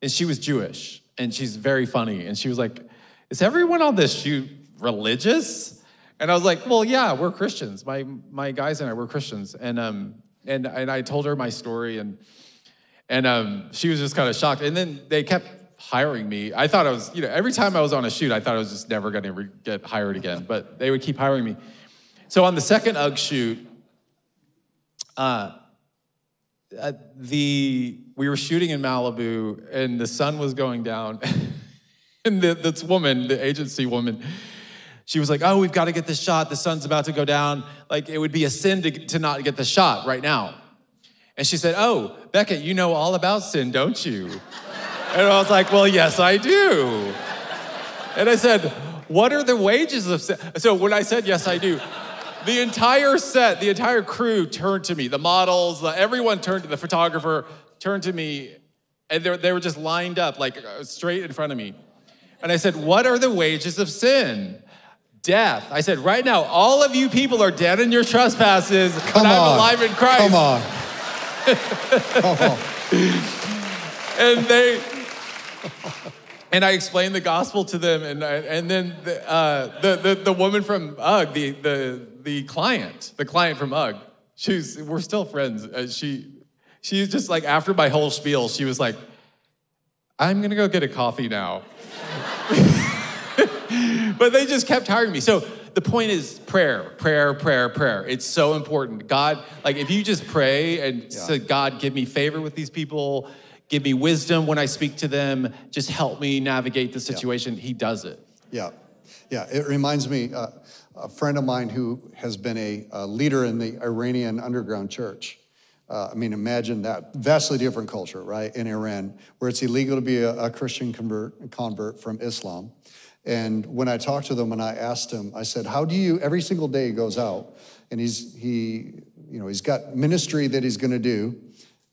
and she was Jewish, and she's very funny, and she was like, is everyone on this shoot religious? And I was like, well, yeah, we're Christians. My my guys and I were Christians, and um and and I told her my story, and and um she was just kind of shocked. And then they kept hiring me. I thought I was, you know, every time I was on a shoot, I thought I was just never going to get hired again, but they would keep hiring me. So on the second UGG shoot, uh. Uh, the we were shooting in Malibu, and the sun was going down, and the, this woman, the agency woman, she was like, oh, we've got to get this shot. The sun's about to go down. Like, it would be a sin to, to not get the shot right now. And she said, oh, Beckett, you know all about sin, don't you? And I was like, well, yes, I do. And I said, what are the wages of sin? So when I said, yes, I do, the entire set, the entire crew turned to me. The models, the, everyone turned to the photographer, turned to me, and they, they were just lined up, like straight in front of me. And I said, what are the wages of sin? Death. I said, right now, all of you people are dead in your trespasses, but I'm alive in Christ. Come on. Come on. And they... And I explained the gospel to them, and I, and then the, uh, the the the woman from UGG, the the the client, the client from UGG, she's we're still friends. Uh, she she's just like after my whole spiel, she was like, "I'm gonna go get a coffee now." But they just kept hiring me. So the point is prayer, prayer, prayer, prayer. It's so important. God, like if you just pray and yeah. say, "God, give me favor with these people. Give me wisdom when I speak to them. Just help me navigate the situation." Yeah. He does it. Yeah, yeah. It reminds me, uh, a friend of mine who has been a, a leader in the Iranian underground church. Uh, I mean, imagine that. Vastly different culture, right, in Iran, where it's illegal to be a, a Christian convert, convert from Islam. And when I talked to them and I asked him, I said, how do you, every single day he goes out, and he's, he, you know, he's got ministry that he's going to do.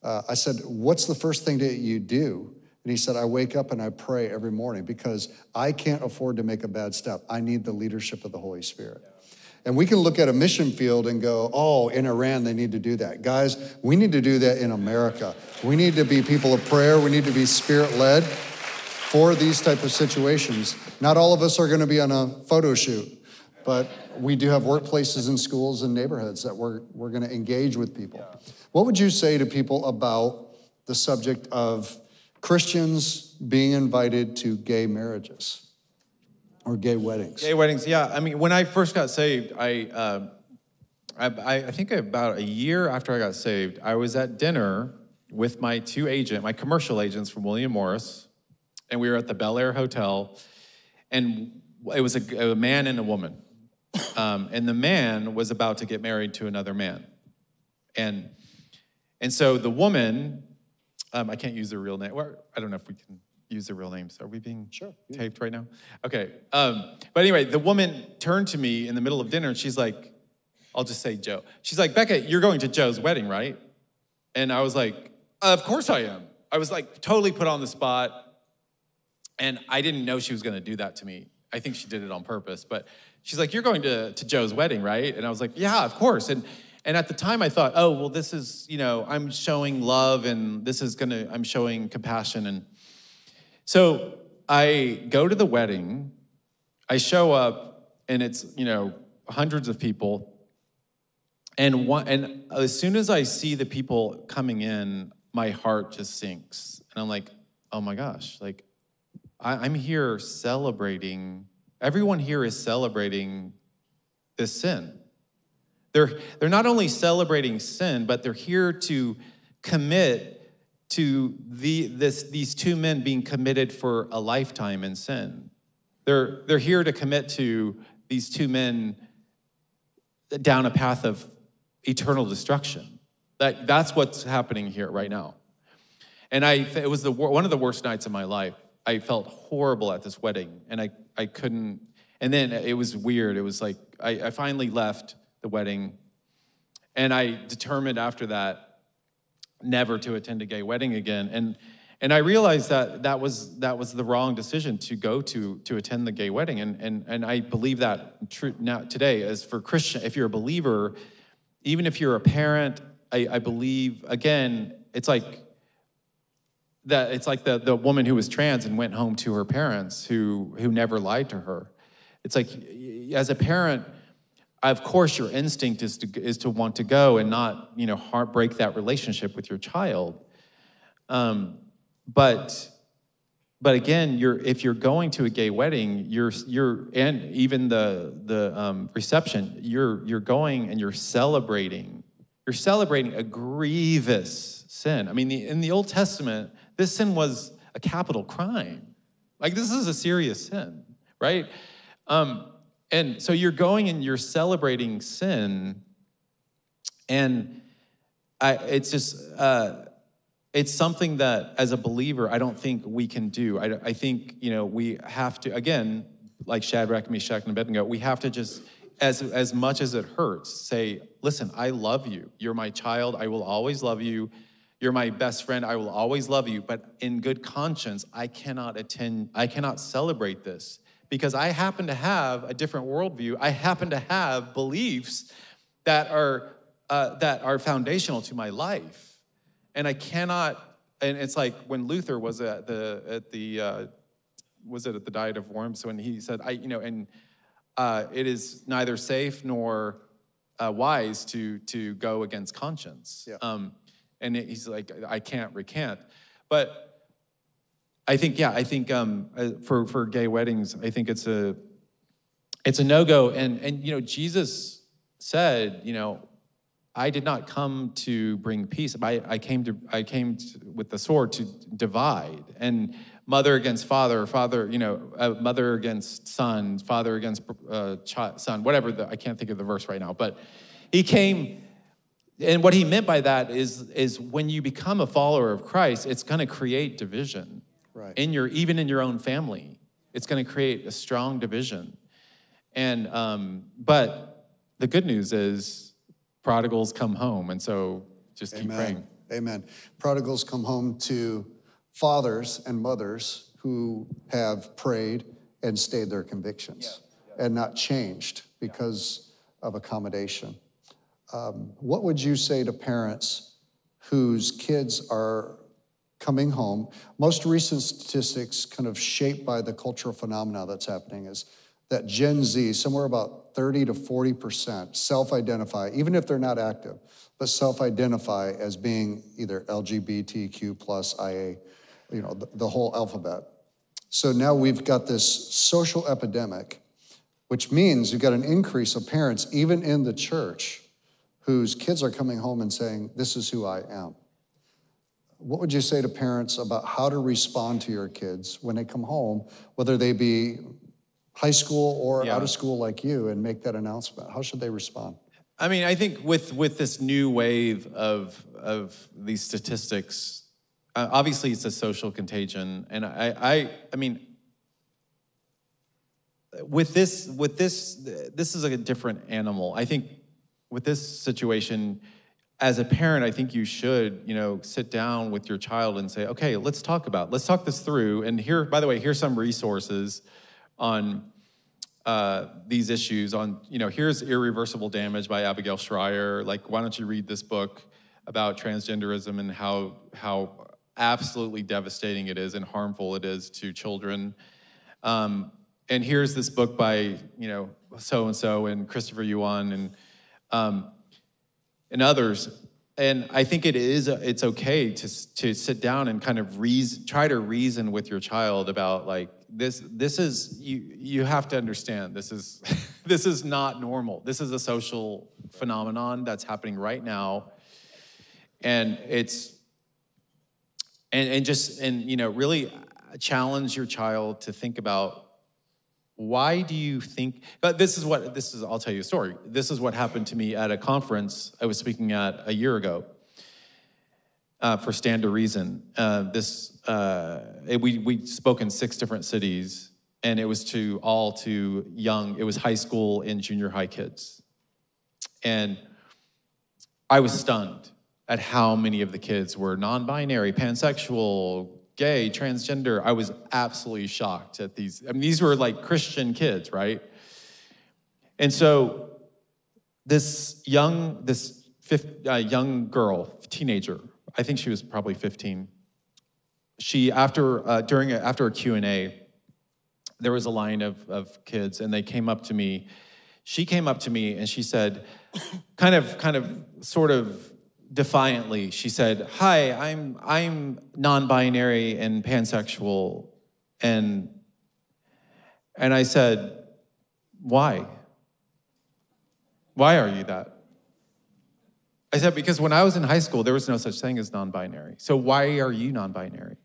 Uh, I said, what's the first thing that you do? And he said, I wake up and I pray every morning because I can't afford to make a bad step. I need the leadership of the Holy Spirit. And we can look at a mission field and go, oh, in Iran, they need to do that. Guys, we need to do that in America. We need to be people of prayer. We need to be Spirit-led for these type of situations. Not all of us are going to be on a photo shoot, but we do have workplaces and schools and neighborhoods that we're, we're going to engage with people. Yeah. What would you say to people about the subject of Christians being invited to gay marriages or gay weddings? Gay weddings, yeah. I mean, when I first got saved, I, uh, I, I think about a year after I got saved, I was at dinner with my two agents, my commercial agents from William Morris, and we were at the Bel Air Hotel, and it was a, a man and a woman. Um, and the man was about to get married to another man. And and so the woman, um, I can't use their real name. Well, I don't know if we can use their real names. Are we being sure. taped right now? Okay. Um, but anyway, the woman turned to me in the middle of dinner, and she's like, I'll just say Joe. She's like, Beckett, you're going to Joe's wedding, right? And I was like, of course I am. I was like totally put on the spot, and I didn't know she was going to do that to me. I think she did it on purpose, but she's like, you're going to, to Joe's wedding, right? And I was like, yeah, of course. And And at the time I thought, oh, well, this is, you know, I'm showing love and this is gonna, I'm showing compassion. And so I go to the wedding, I show up, and it's, you know, hundreds of people. And, one, and as soon as I see the people coming in, my heart just sinks. And I'm like, oh my gosh, like I, I'm here celebrating. Everyone here is celebrating this sin. They're, they're not only celebrating sin, but they're here to commit to the, this, these two men being committed for a lifetime in sin. They're, they're here to commit to these two men down a path of eternal destruction. That, that's what's happening here right now. And I, it was the, one of the worst nights of my life. I felt horrible at this wedding, and I, I couldn't, and then it was weird. It was like, I, I finally left the wedding, and I determined after that never to attend a gay wedding again. And, and I realized that that was, that was the wrong decision to go to, to attend the gay wedding. And, and, and I believe that true now today, as for Christian, if you're a believer, even if you're a parent, I, I believe, again, it's like, that it's like the, the woman who was trans and went home to her parents who, who never lied to her. It's like, as a parent, of course your instinct is to, is to want to go and not, you know, heartbreak that relationship with your child. Um, but, but again, you're, if you're going to a gay wedding, you're, you're, and even the, the um, reception, you're, you're going and you're celebrating. You're celebrating a grievous sin. I mean, the, in the Old Testament, this sin was a capital crime. Like, this is a serious sin, right? Um, and so you're going and you're celebrating sin, and I, it's just, uh, it's something that, as a believer, I don't think we can do. I, I think, you know, we have to, again, like Shadrach, Meshach, and Abednego, we have to just, as, as much as it hurts, say, listen, I love you. You're my child. I will always love you. You're my best friend. I will always love you. But in good conscience, I cannot attend, I cannot celebrate this because I happen to have a different worldview. I happen to have beliefs that are, uh, that are foundational to my life. And I cannot, and it's like when Luther was at the, at the uh, was it at the Diet of Worms? When he said, I, you know, and uh, it is neither safe nor uh, wise to, to go against conscience. Yeah. Um, And he's like, I can't recant. But I think, yeah, I think um, for, for gay weddings, I think it's a, it's a no-go. And, and, you know, Jesus said, you know, I did not come to bring peace. I, I came, to, I came to, with the sword to divide. And mother against father, father, you know, uh, mother against son, father against uh, child, son, whatever. The, I can't think of the verse right now. But he came... And what he meant by that is, is when you become a follower of Christ, it's going to create division, right? In your, even in your own family, it's going to create a strong division. And um, but the good news is, prodigals come home, and so just Amen. Keep praying. Amen. Prodigals come home to fathers and mothers who have prayed and stayed their convictions yeah. Yeah. and not changed because yeah. of accommodation. Um, what would you say to parents whose kids are coming home? Most recent statistics kind of shaped by the cultural phenomena that's happening is that Gen Z, somewhere about thirty to forty percent, self-identify, even if they're not active, but self-identify as being either L G B T Q plus I A, you know, the, the whole alphabet. So now we've got this social epidemic, which means you've got an increase of parents, even in the church, whose kids are coming home and saying, this is who I am. What would you say to parents about how to respond to your kids when they come home, whether they be high school or yeah. out of school like you, and make that announcement? How should they respond? I mean, I think with, with this new wave of, of these statistics, uh, obviously it's a social contagion. And I, I, I mean, with this, with this, this is like a different animal. I think with this situation, as a parent, I think you should, you know, sit down with your child and say, okay, let's talk about, let's talk this through. And here, by the way, here's some resources on uh, these issues on, you know, here's Irreversible Damage by Abigail Schreier. Like, why don't you read this book about transgenderism and how how absolutely devastating it is and harmful it is to children. Um, and here's this book by, you know, so-and-so and Christopher Yuan and, um, and others. And I think it is, it's okay to, to sit down and kind of reason, try to reason with your child about like, this, this is, you, you have to understand, this is, this is not normal. This is a social phenomenon that's happening right now. And it's, and, and just, and, you know, really challenge your child to think about, why do you think, but this is what, this is, I'll tell you a story. This is what happened to me at a conference I was speaking at a year ago uh, for Stand to Reason. Uh, this, uh, it, we, we spoke in six different cities, and it was to all to young, it was high school and junior high kids. And I was stunned at how many of the kids were non-binary, pansexual, gay, transgender. I was absolutely shocked at these. I mean, these were like Christian kids, right? And so this young, this uh, young girl, teenager, I think she was probably fifteen. She, after, uh, during a, after a Q and A, there was a line of, of kids, and they came up to me. She came up to me and she said, kind of, kind of, sort of, defiantly, she said, "Hi, I'm I'm non-binary and pansexual," and and I said, "Why? Why are you that?" I said, "Because when I was in high school, there was no such thing as non-binary. So why are you non-binary?"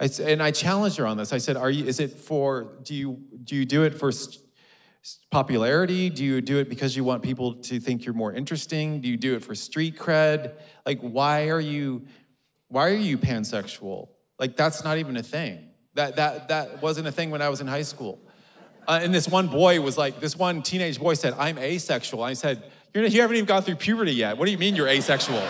I and I challenged her on this. I said, "Are you? Is it for? Do you do you do it for?" Popularity? Do you do it because you want people to think you're more interesting? Do you do it for street cred? Like, why are you, why are you pansexual? Like, that's not even a thing. That that that wasn't a thing when I was in high school. Uh, and this one boy was like, this one teenage boy said, "I'm asexual." I said, you're, "You haven't even gone through puberty yet. What do you mean you're asexual?"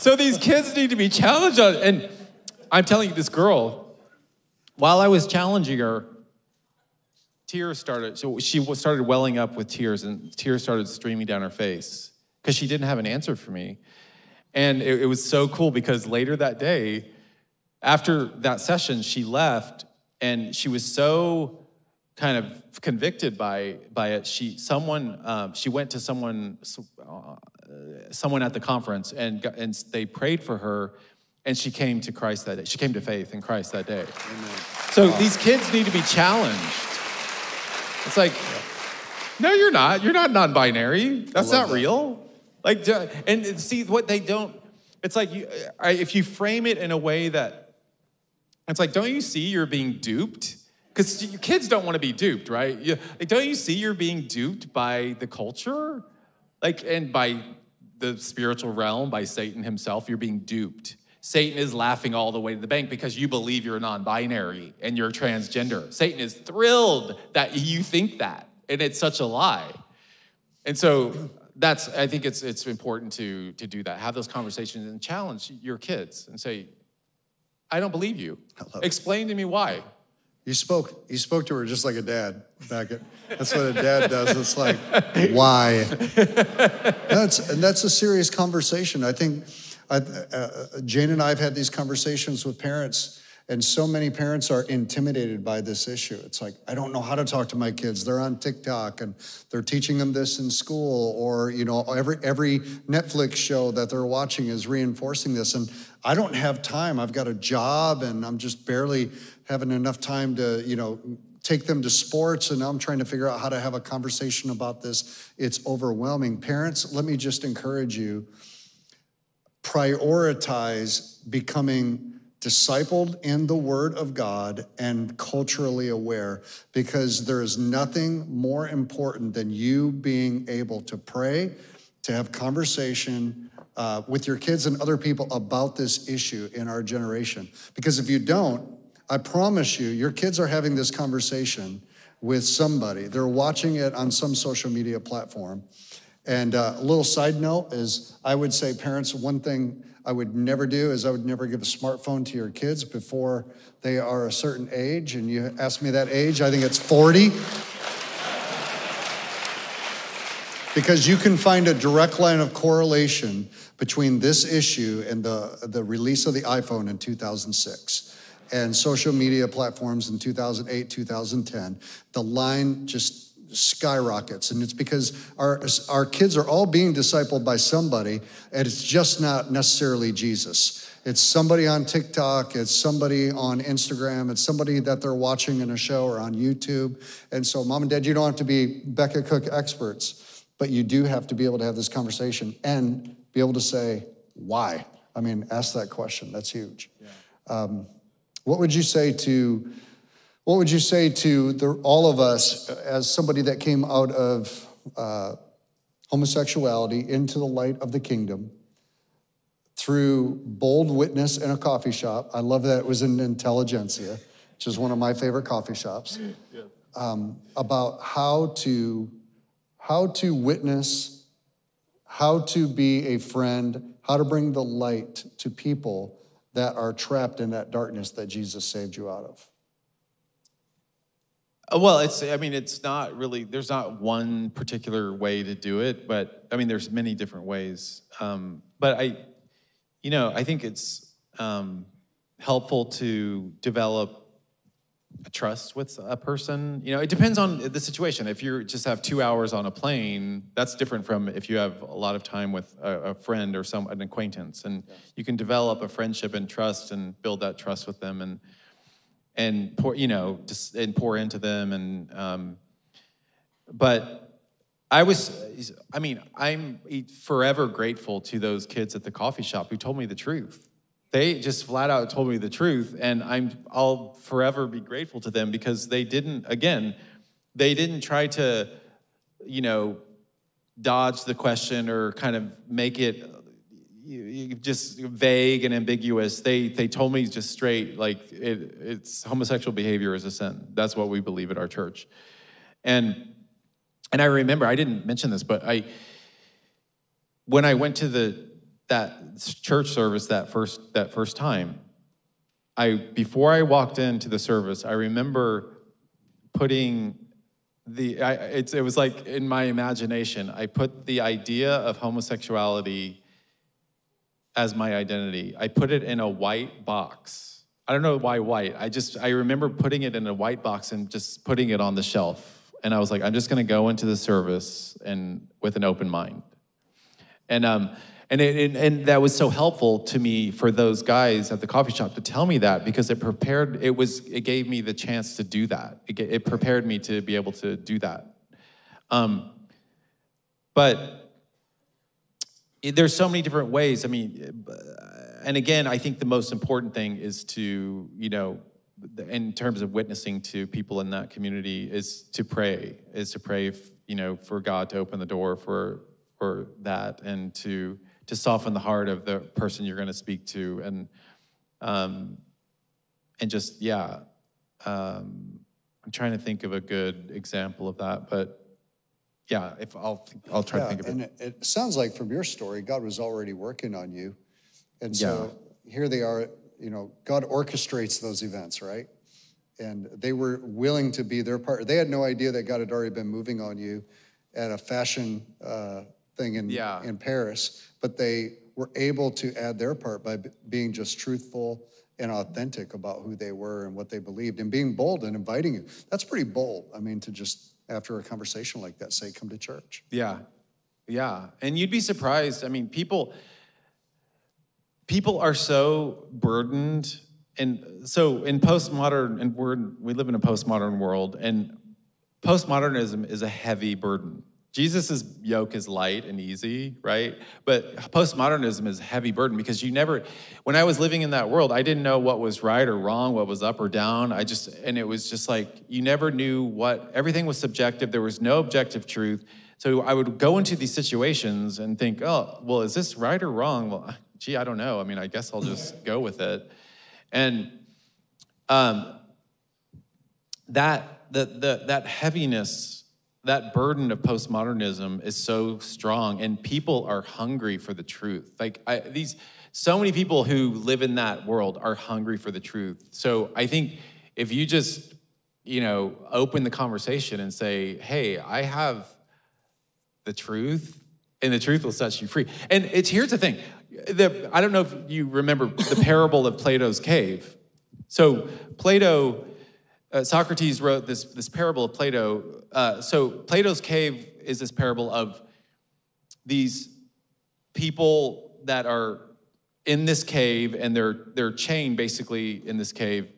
So these kids need to be challenged on, and I'm telling you, this girl. While I was challenging her, tears started, so she started welling up with tears, and tears started streaming down her face because she didn't have an answer for me. And it, it was so cool because later that day, after that session, she left, and she was so kind of convicted by, by it. She, someone, um, she went to someone, uh, someone at the conference, and, and they prayed for her. And she came to Christ that day. She came to faith in Christ that day. Amen. So wow. These kids need to be challenged. It's like, yeah. No, you're not. You're not non-binary. That's not that. Real. Like, and see what they don't. It's like you, if you frame it in a way that, it's like, don't you see you're being duped? Because kids don't want to be duped, right? You, like, don't you see you're being duped by the culture, like, and by the spiritual realm, by Satan himself? You're being duped. Satan is laughing all the way to the bank because you believe you're non-binary and you're transgender. Satan is thrilled that you think that, and it's such a lie. And so that's, I think it's it's important to, to do that. Have those conversations and challenge your kids and say, "I don't believe you. Explain to me why." You spoke, you spoke to her just like a dad. Back at, that's what a dad does. It's like, why? That's, and that's a serious conversation. I think... I, uh, Jane and I have had these conversations with parents, and so many parents are intimidated by this issue. It's like, I don't know how to talk to my kids. They're on TikTok, and they're teaching them this in school, or you know, every every Netflix show that they're watching is reinforcing this. And I don't have time. I've got a job, and I'm just barely having enough time to, you know, take them to sports, and now I'm trying to figure out how to have a conversation about this. It's overwhelming. Parents, let me just encourage you. Prioritize becoming discipled in the Word of God and culturally aware, because there is nothing more important than you being able to pray, to have conversation uh, with your kids and other people about this issue in our generation. Because if you don't, I promise you, your kids are having this conversation with somebody. They're watching it on some social media platform. And uh, a little side note is I would say, parents, one thing I would never do is I would never give a smartphone to your kids before they are a certain age. And you ask me that age, I think it's forty. Because you can find a direct line of correlation between this issue and the, the release of the iPhone in two thousand six and social media platforms in two thousand eight, two thousand ten. The line just skyrockets, and it's because our, our kids are all being discipled by somebody, and it's just not necessarily Jesus. It's somebody on TikTok, it's somebody on Instagram, it's somebody that they're watching in a show or on YouTube. And so, Mom and Dad, you don't have to be Beckett Cook experts, but you do have to be able to have this conversation and be able to say, why? I mean, ask that question. That's huge. Yeah. Um, what would you say to... What would you say to the, all of us as somebody that came out of uh, homosexuality into the light of the kingdom through bold witness in a coffee shop? I love that it was in Intelligentsia, which is one of my favorite coffee shops, yeah. um, about how to, how to witness, how to be a friend, how to bring the light to people that are trapped in that darkness that Jesus saved you out of. Well, it's, I mean, it's not really, there's not one particular way to do it, but I mean, there's many different ways. Um, but I, you know, I think it's um, helpful to develop a trust with a person. You know, it depends on the situation. If you just have two hours on a plane, that's different from if you have a lot of time with a, a friend or some, an acquaintance, and yeah. you can develop a friendship and trust and build that trust with them. And And pour, you know, just and pour into them, and um, but I was, I mean, I'm forever grateful to those kids at the coffee shop who told me the truth. They just flat out told me the truth, and I'm, I'll forever be grateful to them because they didn't, again, they didn't try to, you know, dodge the question or kind of make it just vague and ambiguous. They they told me just straight, like it, it's homosexual behavior is a sin. That's what we believe at our church. And and I remember, I didn't mention this, but I when I went to the that church service that first that first time, I before I walked into the service, I remember putting the I, it's it was like in my imagination, I put the idea of homosexuality as my identity. I put it in a white box. I don't know why white. I just, I remember putting it in a white box and just putting it on the shelf. And I was like, I'm just gonna go into the service and with an open mind. And um, and, it, and and that was so helpful to me for those guys at the coffee shop to tell me that, because it prepared, it was, it gave me the chance to do that. It, it prepared me to be able to do that. Um, but, There's so many different ways. I mean, and again, I think the most important thing is to, you know, in terms of witnessing to people in that community, is to pray, is to pray, you know, for God to open the door for for that, and to to soften the heart of the person you're going to speak to, and um, and just yeah, um, I'm trying to think of a good example of that, but. Yeah, if I'll, I'll try yeah, to think of it. And it, it sounds like from your story, God was already working on you. And so yeah. here they are, you know, God orchestrates those events, right? And they were willing to be their part. They had no idea that God had already been moving on you at a fashion uh, thing in, yeah. in Paris, but they were able to add their part by being just truthful and authentic about who they were and what they believed, and being bold and inviting you. That's pretty bold, I mean, to just... after a conversation like that, say, come to church. Yeah, yeah. And you'd be surprised. I mean, people, people are so burdened. And so in postmodern, and we're, we live in a postmodern world, and postmodernism is a heavy burden. Jesus' yoke is light and easy, right? But postmodernism is a heavy burden because you never, when I was living in that world, I didn't know what was right or wrong, what was up or down. I just, and it was just like, you never knew what, everything was subjective. There was no objective truth. So I would go into these situations and think, oh, well, is this right or wrong? Well, gee, I don't know. I mean, I guess I'll just go with it. And um, that, the, the, that heaviness that burden of postmodernism is so strong, and people are hungry for the truth. Like I, these, so many people who live in that world are hungry for the truth. So I think if you just, you know, open the conversation and say, hey, I have the truth, and the truth will set you free. And it's, here's the thing, the, I don't know if you remember the parable of Plato's cave. So Plato, Uh, Socrates wrote this, this parable of Plato. Uh, so Plato's cave is this parable of these people that are in this cave, and they're, they're chained basically in this cave.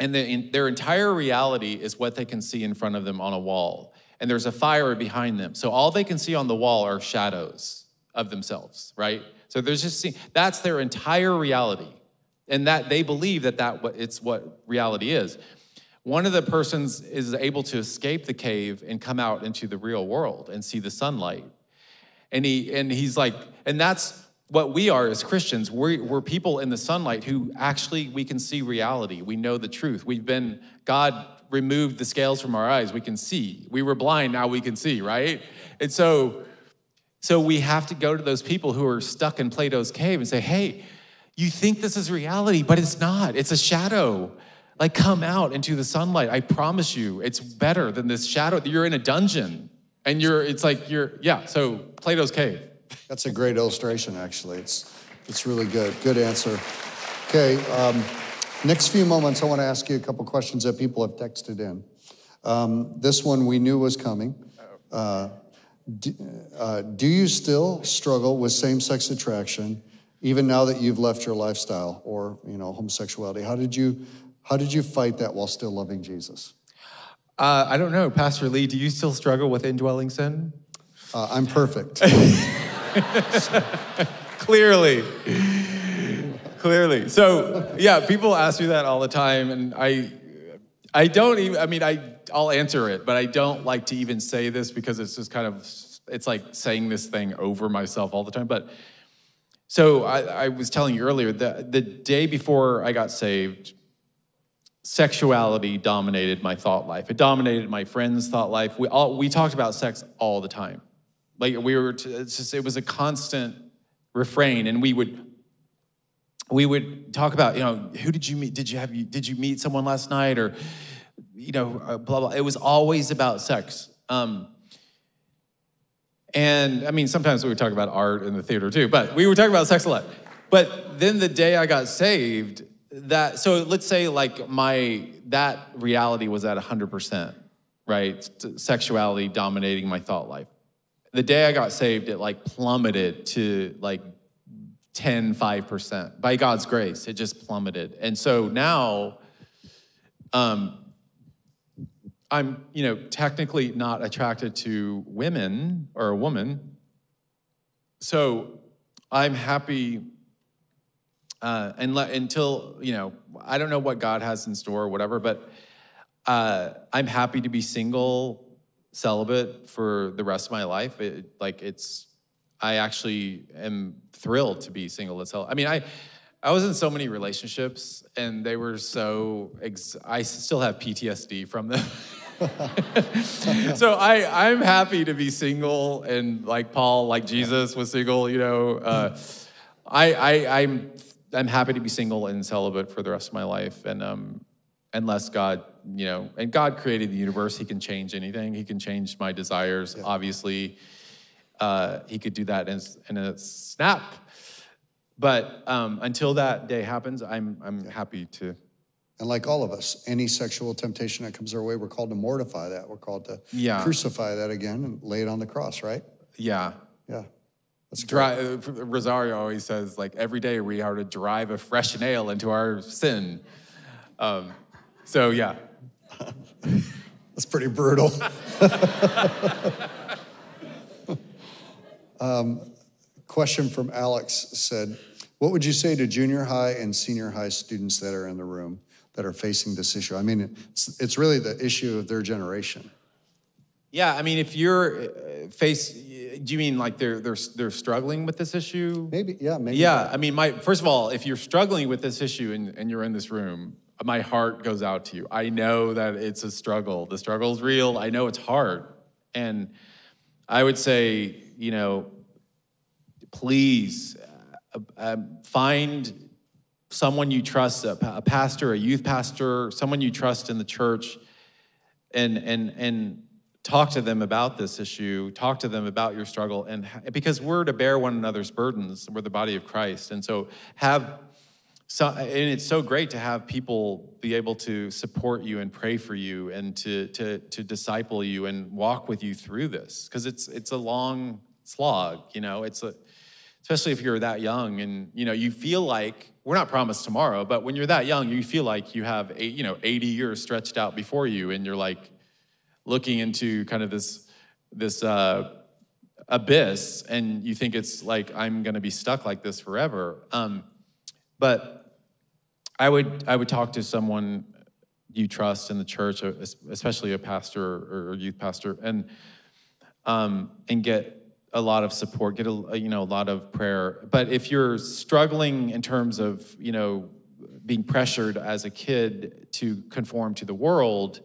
And the, in, their entire reality is what they can see in front of them on a wall. And there's a fire behind them. So all they can see on the wall are shadows of themselves, right? So there's just, that's their entire reality. And that they believe that, that it's what reality is. One of the persons is able to escape the cave and come out into the real world and see the sunlight. And he and he's like, and that's what we are as Christians. We're, we're people in the sunlight who actually, we can see reality. We know the truth. We've been, God removed the scales from our eyes. We can see. We were blind, now we can see, right? And so, so we have to go to those people who are stuck in Plato's cave and say, hey, you think this is reality, but it's not. It's a shadow. Like, come out into the sunlight. I promise you, it's better than this shadow. You're in a dungeon, and you're, it's like you're, yeah, so Plato's cave. That's a great illustration, actually. It's, it's really good. Good answer. Okay, um, next few moments, I want to ask you a couple questions that people have texted in. Um, this one we knew was coming. Uh, do, uh, do you still struggle with same-sex attraction even now that you've left your lifestyle, or, you know, homosexuality? How did you, how did you fight that while still loving Jesus? Uh, I don't know. Pastor Lee, do you still struggle with indwelling sin? Uh, I'm perfect. Clearly. Clearly. So, yeah, people ask me that all the time, and I, I don't even, I mean, I, I'll answer it, but I don't like to even say this because it's just kind of, it's like saying this thing over myself all the time, but... So I, I was telling you earlier, the, the day before I got saved, sexuality dominated my thought life. It dominated my friends' thought life. We, all, we talked about sex all the time. Like we were, to, it's just, it was a constant refrain, and we would, we would talk about, you know, who did you meet? Did you have, did you meet someone last night? Or, you know, blah, blah. It was always about sex. Um, And I mean, sometimes we would talk about art in the theater too, but we were talking about sex a lot. But then the day I got saved, that, so let's say like my, that reality was at one hundred percent, right? Sexuality dominating my thought life. The day I got saved, it like plummeted to like ten, five percent. By God's grace, it just plummeted. And so now, um, I'm, you know, technically not attracted to women or a woman. So I'm happy uh, and le until, you know, I don't know what God has in store or whatever, but uh, I'm happy to be single, celibate for the rest of my life. It, like it's, I actually am thrilled to be single and celibate. I mean, I... I was in so many relationships, and they were so, ex I still have P T S D from them. So I, I'm happy to be single, and like Paul, like Jesus was single, you know. Uh, I, I, I'm, I'm happy to be single and celibate for the rest of my life, and um, unless God, you know, and God created the universe, he can change anything. He can change my desires, yeah. Obviously. Uh, he could do that in, in a snap. But um, until that day happens, I'm, I'm happy to. And like all of us, any sexual temptation that comes our way, we're called to mortify that. We're called to yeah. crucify that again and lay it on the cross, right? Yeah. Yeah. That's Dri cool. Rosario always says, like, every day we are to drive a fresh nail into our sin. Um, so, yeah. That's pretty brutal. um, question from Alex said, what would you say to junior high and senior high students that are in the room that are facing this issue? I mean, it's, it's really the issue of their generation. Yeah, I mean, if you're face, do you mean like they're, they're, they're struggling with this issue? Maybe, yeah. Maybe. Yeah, I mean, my, first of all, if you're struggling with this issue and, and you're in this room, my heart goes out to you. I know that it's a struggle. The struggle's real. I know it's hard. And I would say, you know, please uh, uh, find someone you trust, a, a pastor, a youth pastor, someone you trust in the church, and and and talk to them about this issue, talk to them about your struggle, and because we're to bear one another's burdens, we're the body of Christ, and so have. So, and it's so great to have people be able to support you and pray for you and to to to disciple you and walk with you through this, because it's it's a long slog, you know. It's a, especially if you're that young, and you know you feel like we're not promised tomorrow, but when you're that young, you feel like you have eight, you know eighty years stretched out before you, and you're like looking into kind of this this uh, abyss, and you think it's like I'm going to be stuck like this forever. Um, but I would I would talk to someone you trust in the church, especially a pastor or a youth pastor, and um, and get a lot of support, get a you know a lot of prayer. But if you're struggling in terms of you know being pressured as a kid to conform to the world,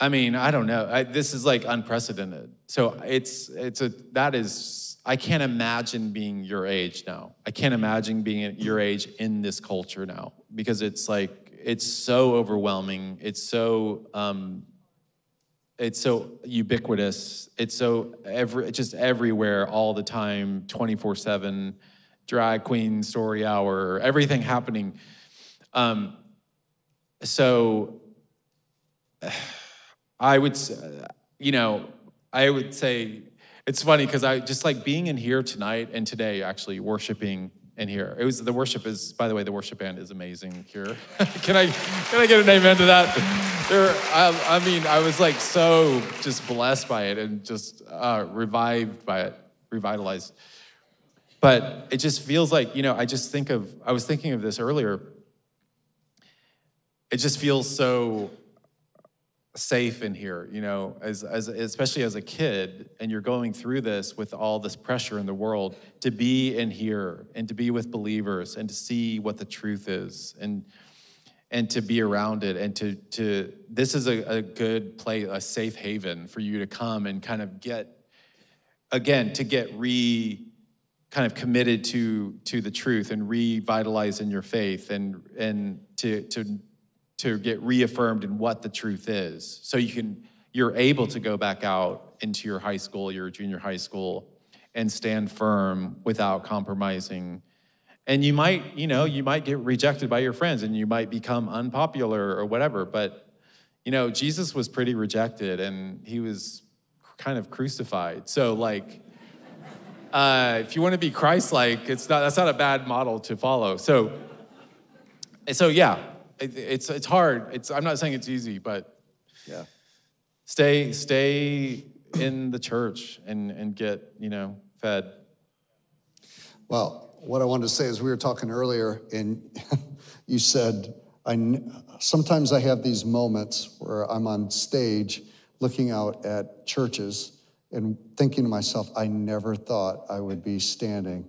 I mean I don't know. I, this is like unprecedented. So it's it's a that is. I can't imagine being your age now. I can't imagine being your age in this culture now, because it's like, it's so overwhelming. It's so, um, it's so ubiquitous. It's so every, just everywhere all the time, twenty-four seven, drag queen story hour, everything happening. Um, so I would, you know, I would say, it's funny because I just like being in here tonight and today actually worshiping in here. It was the worship is, by the way, the worship band is amazing here. can I can I get an amen to that? There, I, I mean, I was like so just blessed by it and just uh, revived by it, revitalized. But it just feels like you know. I just think of I was thinking of this earlier. It just feels so safe in here, you know, as, as especially as a kid, and you're going through this with all this pressure in the world, to be in here and to be with believers and to see what the truth is and and to be around it and to to this is a, a good place, a safe haven for you to come and kind of get again to get re kind of committed to to the truth and revitalize in your faith and and to to to get reaffirmed in what the truth is. So you can, you're able to go back out into your high school, your junior high school, and stand firm without compromising. And you might, you know, you might get rejected by your friends and you might become unpopular or whatever, but, you know, Jesus was pretty rejected and he was kind of crucified. So like, uh, if you wanna be Christ-like, it's not, that's not a bad model to follow. So, so yeah. It's it's hard. It's I'm not saying it's easy, but yeah, stay stay in the church and and get you know fed. Well, what I wanted to say is we were talking earlier, and you said I sometimes I have these moments where I'm on stage looking out at churches and thinking to myself, I never thought I would be standing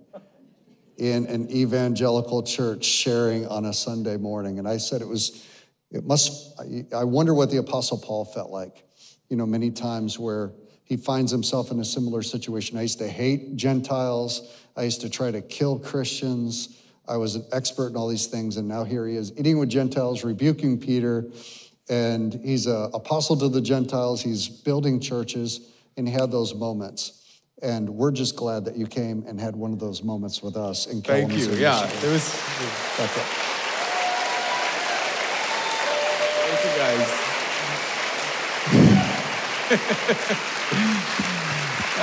in an evangelical church sharing on a Sunday morning. And I said it was, it must, I wonder what the Apostle Paul felt like. You know, many times where he finds himself in a similar situation. I used to hate Gentiles. I used to try to kill Christians. I was an expert in all these things. And now here he is eating with Gentiles, rebuking Peter. And he's an apostle to the Gentiles. He's building churches. And he had those moments. And we're just glad that you came and had one of those moments with us in Kalamazoo. Thank you, Michigan. Yeah. It was... That's it.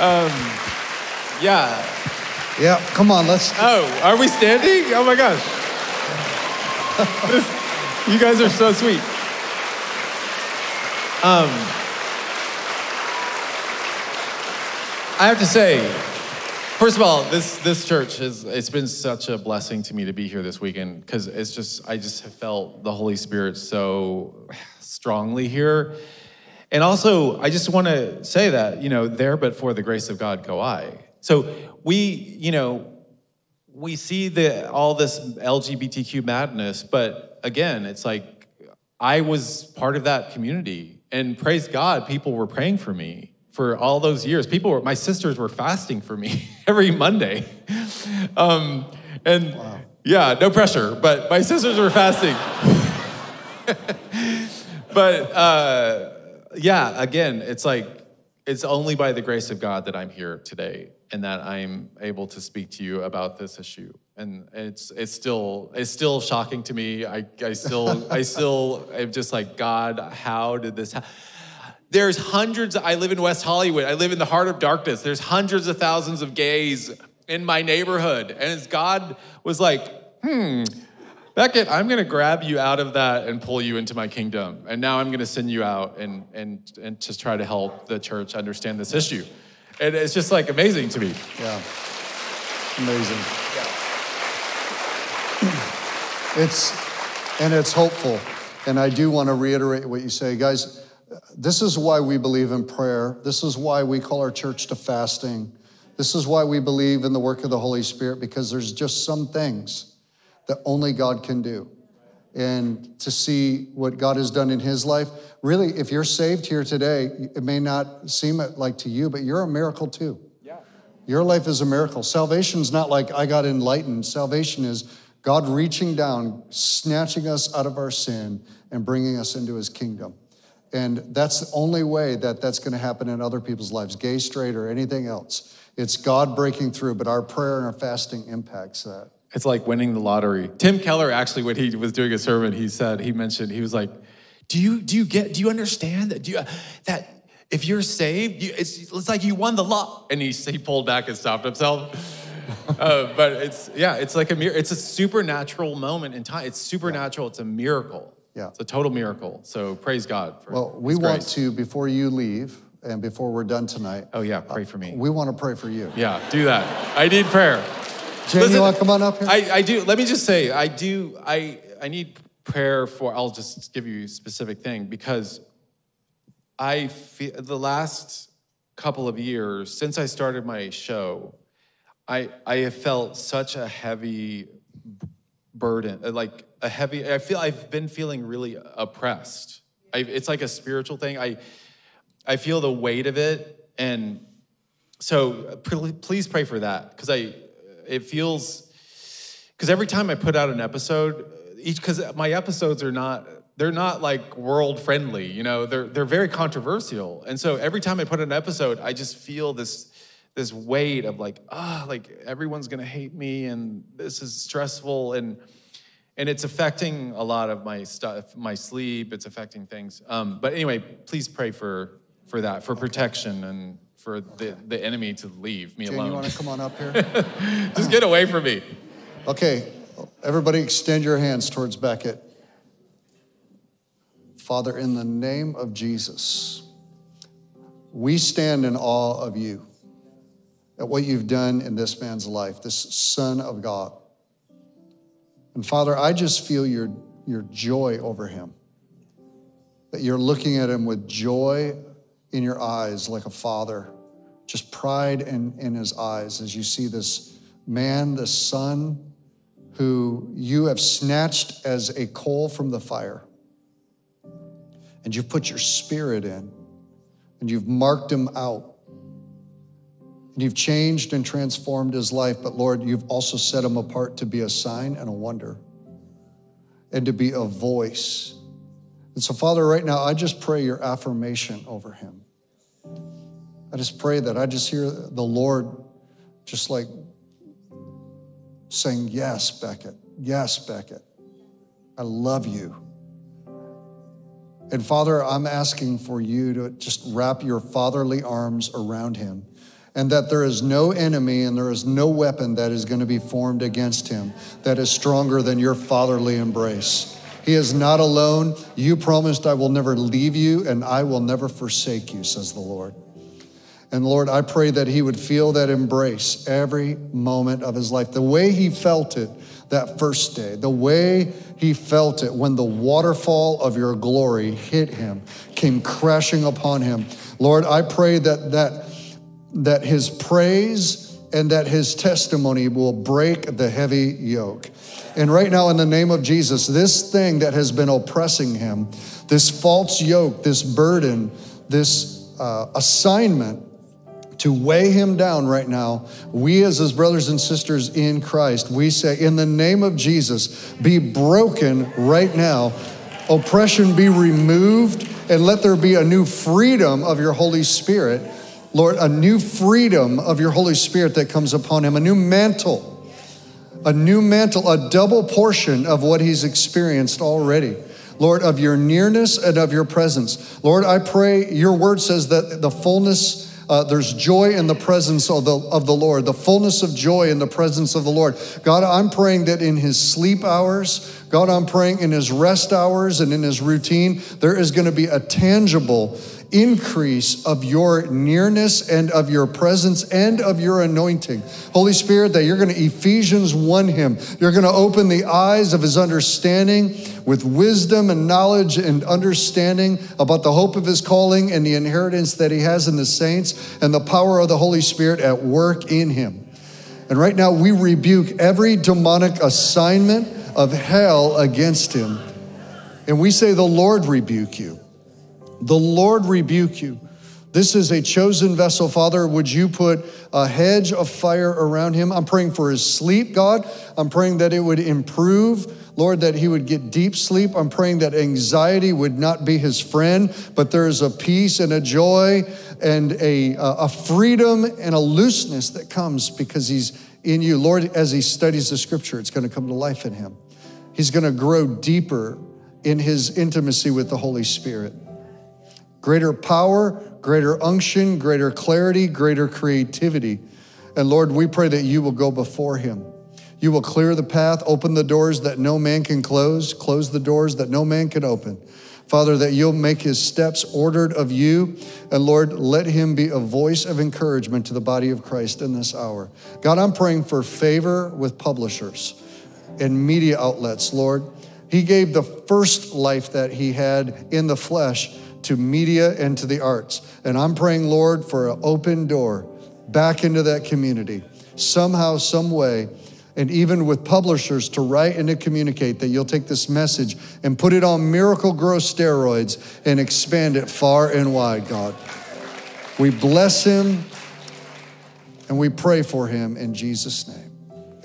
Thank you, guys. um, yeah. Yeah, come on, let's... Oh, are we standing? Oh, my gosh. You guys are so sweet. Um... I have to say, first of all, this this church is it's been such a blessing to me to be here this weekend, because it's just I just have felt the Holy Spirit so strongly here, and also I just want to say that you know there but for the grace of God go I. So we you know we see the all this L G B T Q madness, but again it's like I was part of that community. And praise God, people were praying for me for all those years. People were, my sisters were fasting for me every Monday. Um, and wow. yeah, no pressure, but my sisters were fasting. But uh, yeah, again, it's like, it's only by the grace of God that I'm here today and that I'm able to speak to you about this issue. And it's it's still it's still shocking to me. I I still I still am just like, God, how did this happen? There's hundreds. I live in West Hollywood. I live in the heart of darkness. There's hundreds of thousands of gays in my neighborhood, and God was like, hmm, Beckett, I'm gonna grab you out of that and pull you into my kingdom. And now I'm gonna send you out and and and just try to help the church understand this issue. And it's just like amazing to me. Yeah, amazing. Yeah. It's, and it's hopeful. And I do want to reiterate what you say. Guys, this is why we believe in prayer. This is why we call our church to fasting. This is why we believe in the work of the Holy Spirit, because there's just some things that only God can do. And to see what God has done in his life, really, if you're saved here today, it may not seem like to you, but you're a miracle too. Yeah. Your life is a miracle. Salvation's not like I got enlightened. Salvation is God reaching down, snatching us out of our sin and bringing us into his kingdom. And that's the only way that that's gonna happen in other people's lives, gay, straight, or anything else. It's God breaking through, but our prayer and our fasting impacts that. It's like winning the lottery. Tim Keller, actually, when he was doing a sermon, he said, he mentioned, he was like, do you, do you get, do you understand that, do you, that if you're saved, you, it's, it's like you won the lot. And he, he pulled back and stopped himself. Uh, but it's, yeah, it's like a mir- it's a supernatural moment in time. It's supernatural. It's a miracle. Yeah. It's a total miracle. So praise God. For well, we want grace. to, before you leave and before we're done tonight. Oh yeah, pray uh, for me. We want to pray for you. Yeah, do that. I need prayer. Jane, Listen, you want to come on up here? I, I do. Let me just say, I do, I, I need prayer for, I'll just give you a specific thing, because I feel the last couple of years since I started my show, I, I have felt such a heavy burden, like a heavy, I feel I've been feeling really oppressed. I, it's like a spiritual thing. I, I feel the weight of it. And so please pray for that. Cause I, it feels, cause every time I put out an episode, each, cause my episodes are not, they're not like world friendly, you know, they're, they're very controversial. And so every time I put out an episode, I just feel this this weight of like, ah, oh, like everyone's gonna hate me and this is stressful, and and it's affecting a lot of my stuff, my sleep, it's affecting things. Um, but anyway, please pray for, for that, for protection and for okay. the, the enemy to leave me Jane, alone. You wanna come on up here? Just get away from me. Okay, everybody extend your hands towards Beckett. Father, in the name of Jesus, we stand in awe of you, at what you've done in this man's life, this son of God. And Father, I just feel your, your joy over him, that you're looking at him with joy in your eyes like a father, just pride in, in his eyes as you see this man, this son, who you have snatched as a coal from the fire. And you've put your spirit in, and you've marked him out. And you've changed and transformed his life, but Lord, you've also set him apart to be a sign and a wonder and to be a voice. And so Father, right now, I just pray your affirmation over him. I just pray that I just hear the Lord just like saying, yes, Beckett, yes, Beckett, I love you. And Father, I'm asking for you to just wrap your fatherly arms around him, and that there is no enemy and there is no weapon that is going to be formed against him that is stronger than your fatherly embrace. He is not alone. You promised I will never leave you and I will never forsake you, says the Lord. And Lord, I pray that he would feel that embrace every moment of his life, the way he felt it that first day, the way he felt it when the waterfall of your glory hit him, came crashing upon him. Lord, I pray that that... that his praise and that his testimony will break the heavy yoke. And right now, in the name of Jesus, this thing that has been oppressing him, this false yoke, this burden, this uh, assignment to weigh him down right now, we as his brothers and sisters in Christ, we say, in the name of Jesus, be broken right now. Oppression be removed, and let there be a new freedom of your Holy Spirit. Lord, a new freedom of your Holy Spirit that comes upon him, a new mantle, a new mantle, a double portion of what he's experienced already. Lord, of your nearness and of your presence. Lord, I pray, your word says that the fullness, uh, there's joy in the presence of the, of the Lord, the fullness of joy in the presence of the Lord. God, I'm praying that in his sleep hours, God, I'm praying in his rest hours and in his routine, there is gonna be a tangible increase of your nearness and of your presence and of your anointing. Holy Spirit, that you're gonna Ephesians one him. You're gonna open the eyes of his understanding with wisdom and knowledge and understanding about the hope of his calling and the inheritance that he has in the saints and the power of the Holy Spirit at work in him. And right now we rebuke every demonic assignment of hell against him. And we say, the Lord rebuke you. The Lord rebuke you. This is a chosen vessel. Father, would you put a hedge of fire around him? I'm praying for his sleep, God. I'm praying that it would improve. Lord, that he would get deep sleep. I'm praying that anxiety would not be his friend, but there is a peace and a joy and a, a freedom and a looseness that comes because he's in you. Lord, as he studies the scripture, it's gonna come to life in him. He's gonna grow deeper in his intimacy with the Holy Spirit. Greater power, greater unction, greater clarity, greater creativity. And Lord, we pray that you will go before him. You will clear the path, open the doors that no man can close, close the doors that no man can open. Father, that you'll make his steps ordered of you. And Lord, let him be a voice of encouragement to the body of Christ in this hour. God, I'm praying for favor with publishers and media outlets, Lord. He gave the first life that he had in the flesh to media and to the arts. And I'm praying, Lord, for an open door back into that community, somehow, some way, and even with publishers to write and to communicate that you'll take this message and put it on miracle growth steroids and expand it far and wide, God. We bless him and we pray for him in Jesus' name.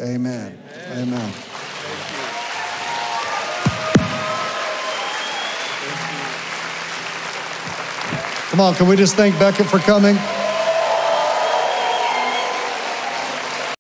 Amen, amen. Amen. Come on, can we just thank Beckett for coming?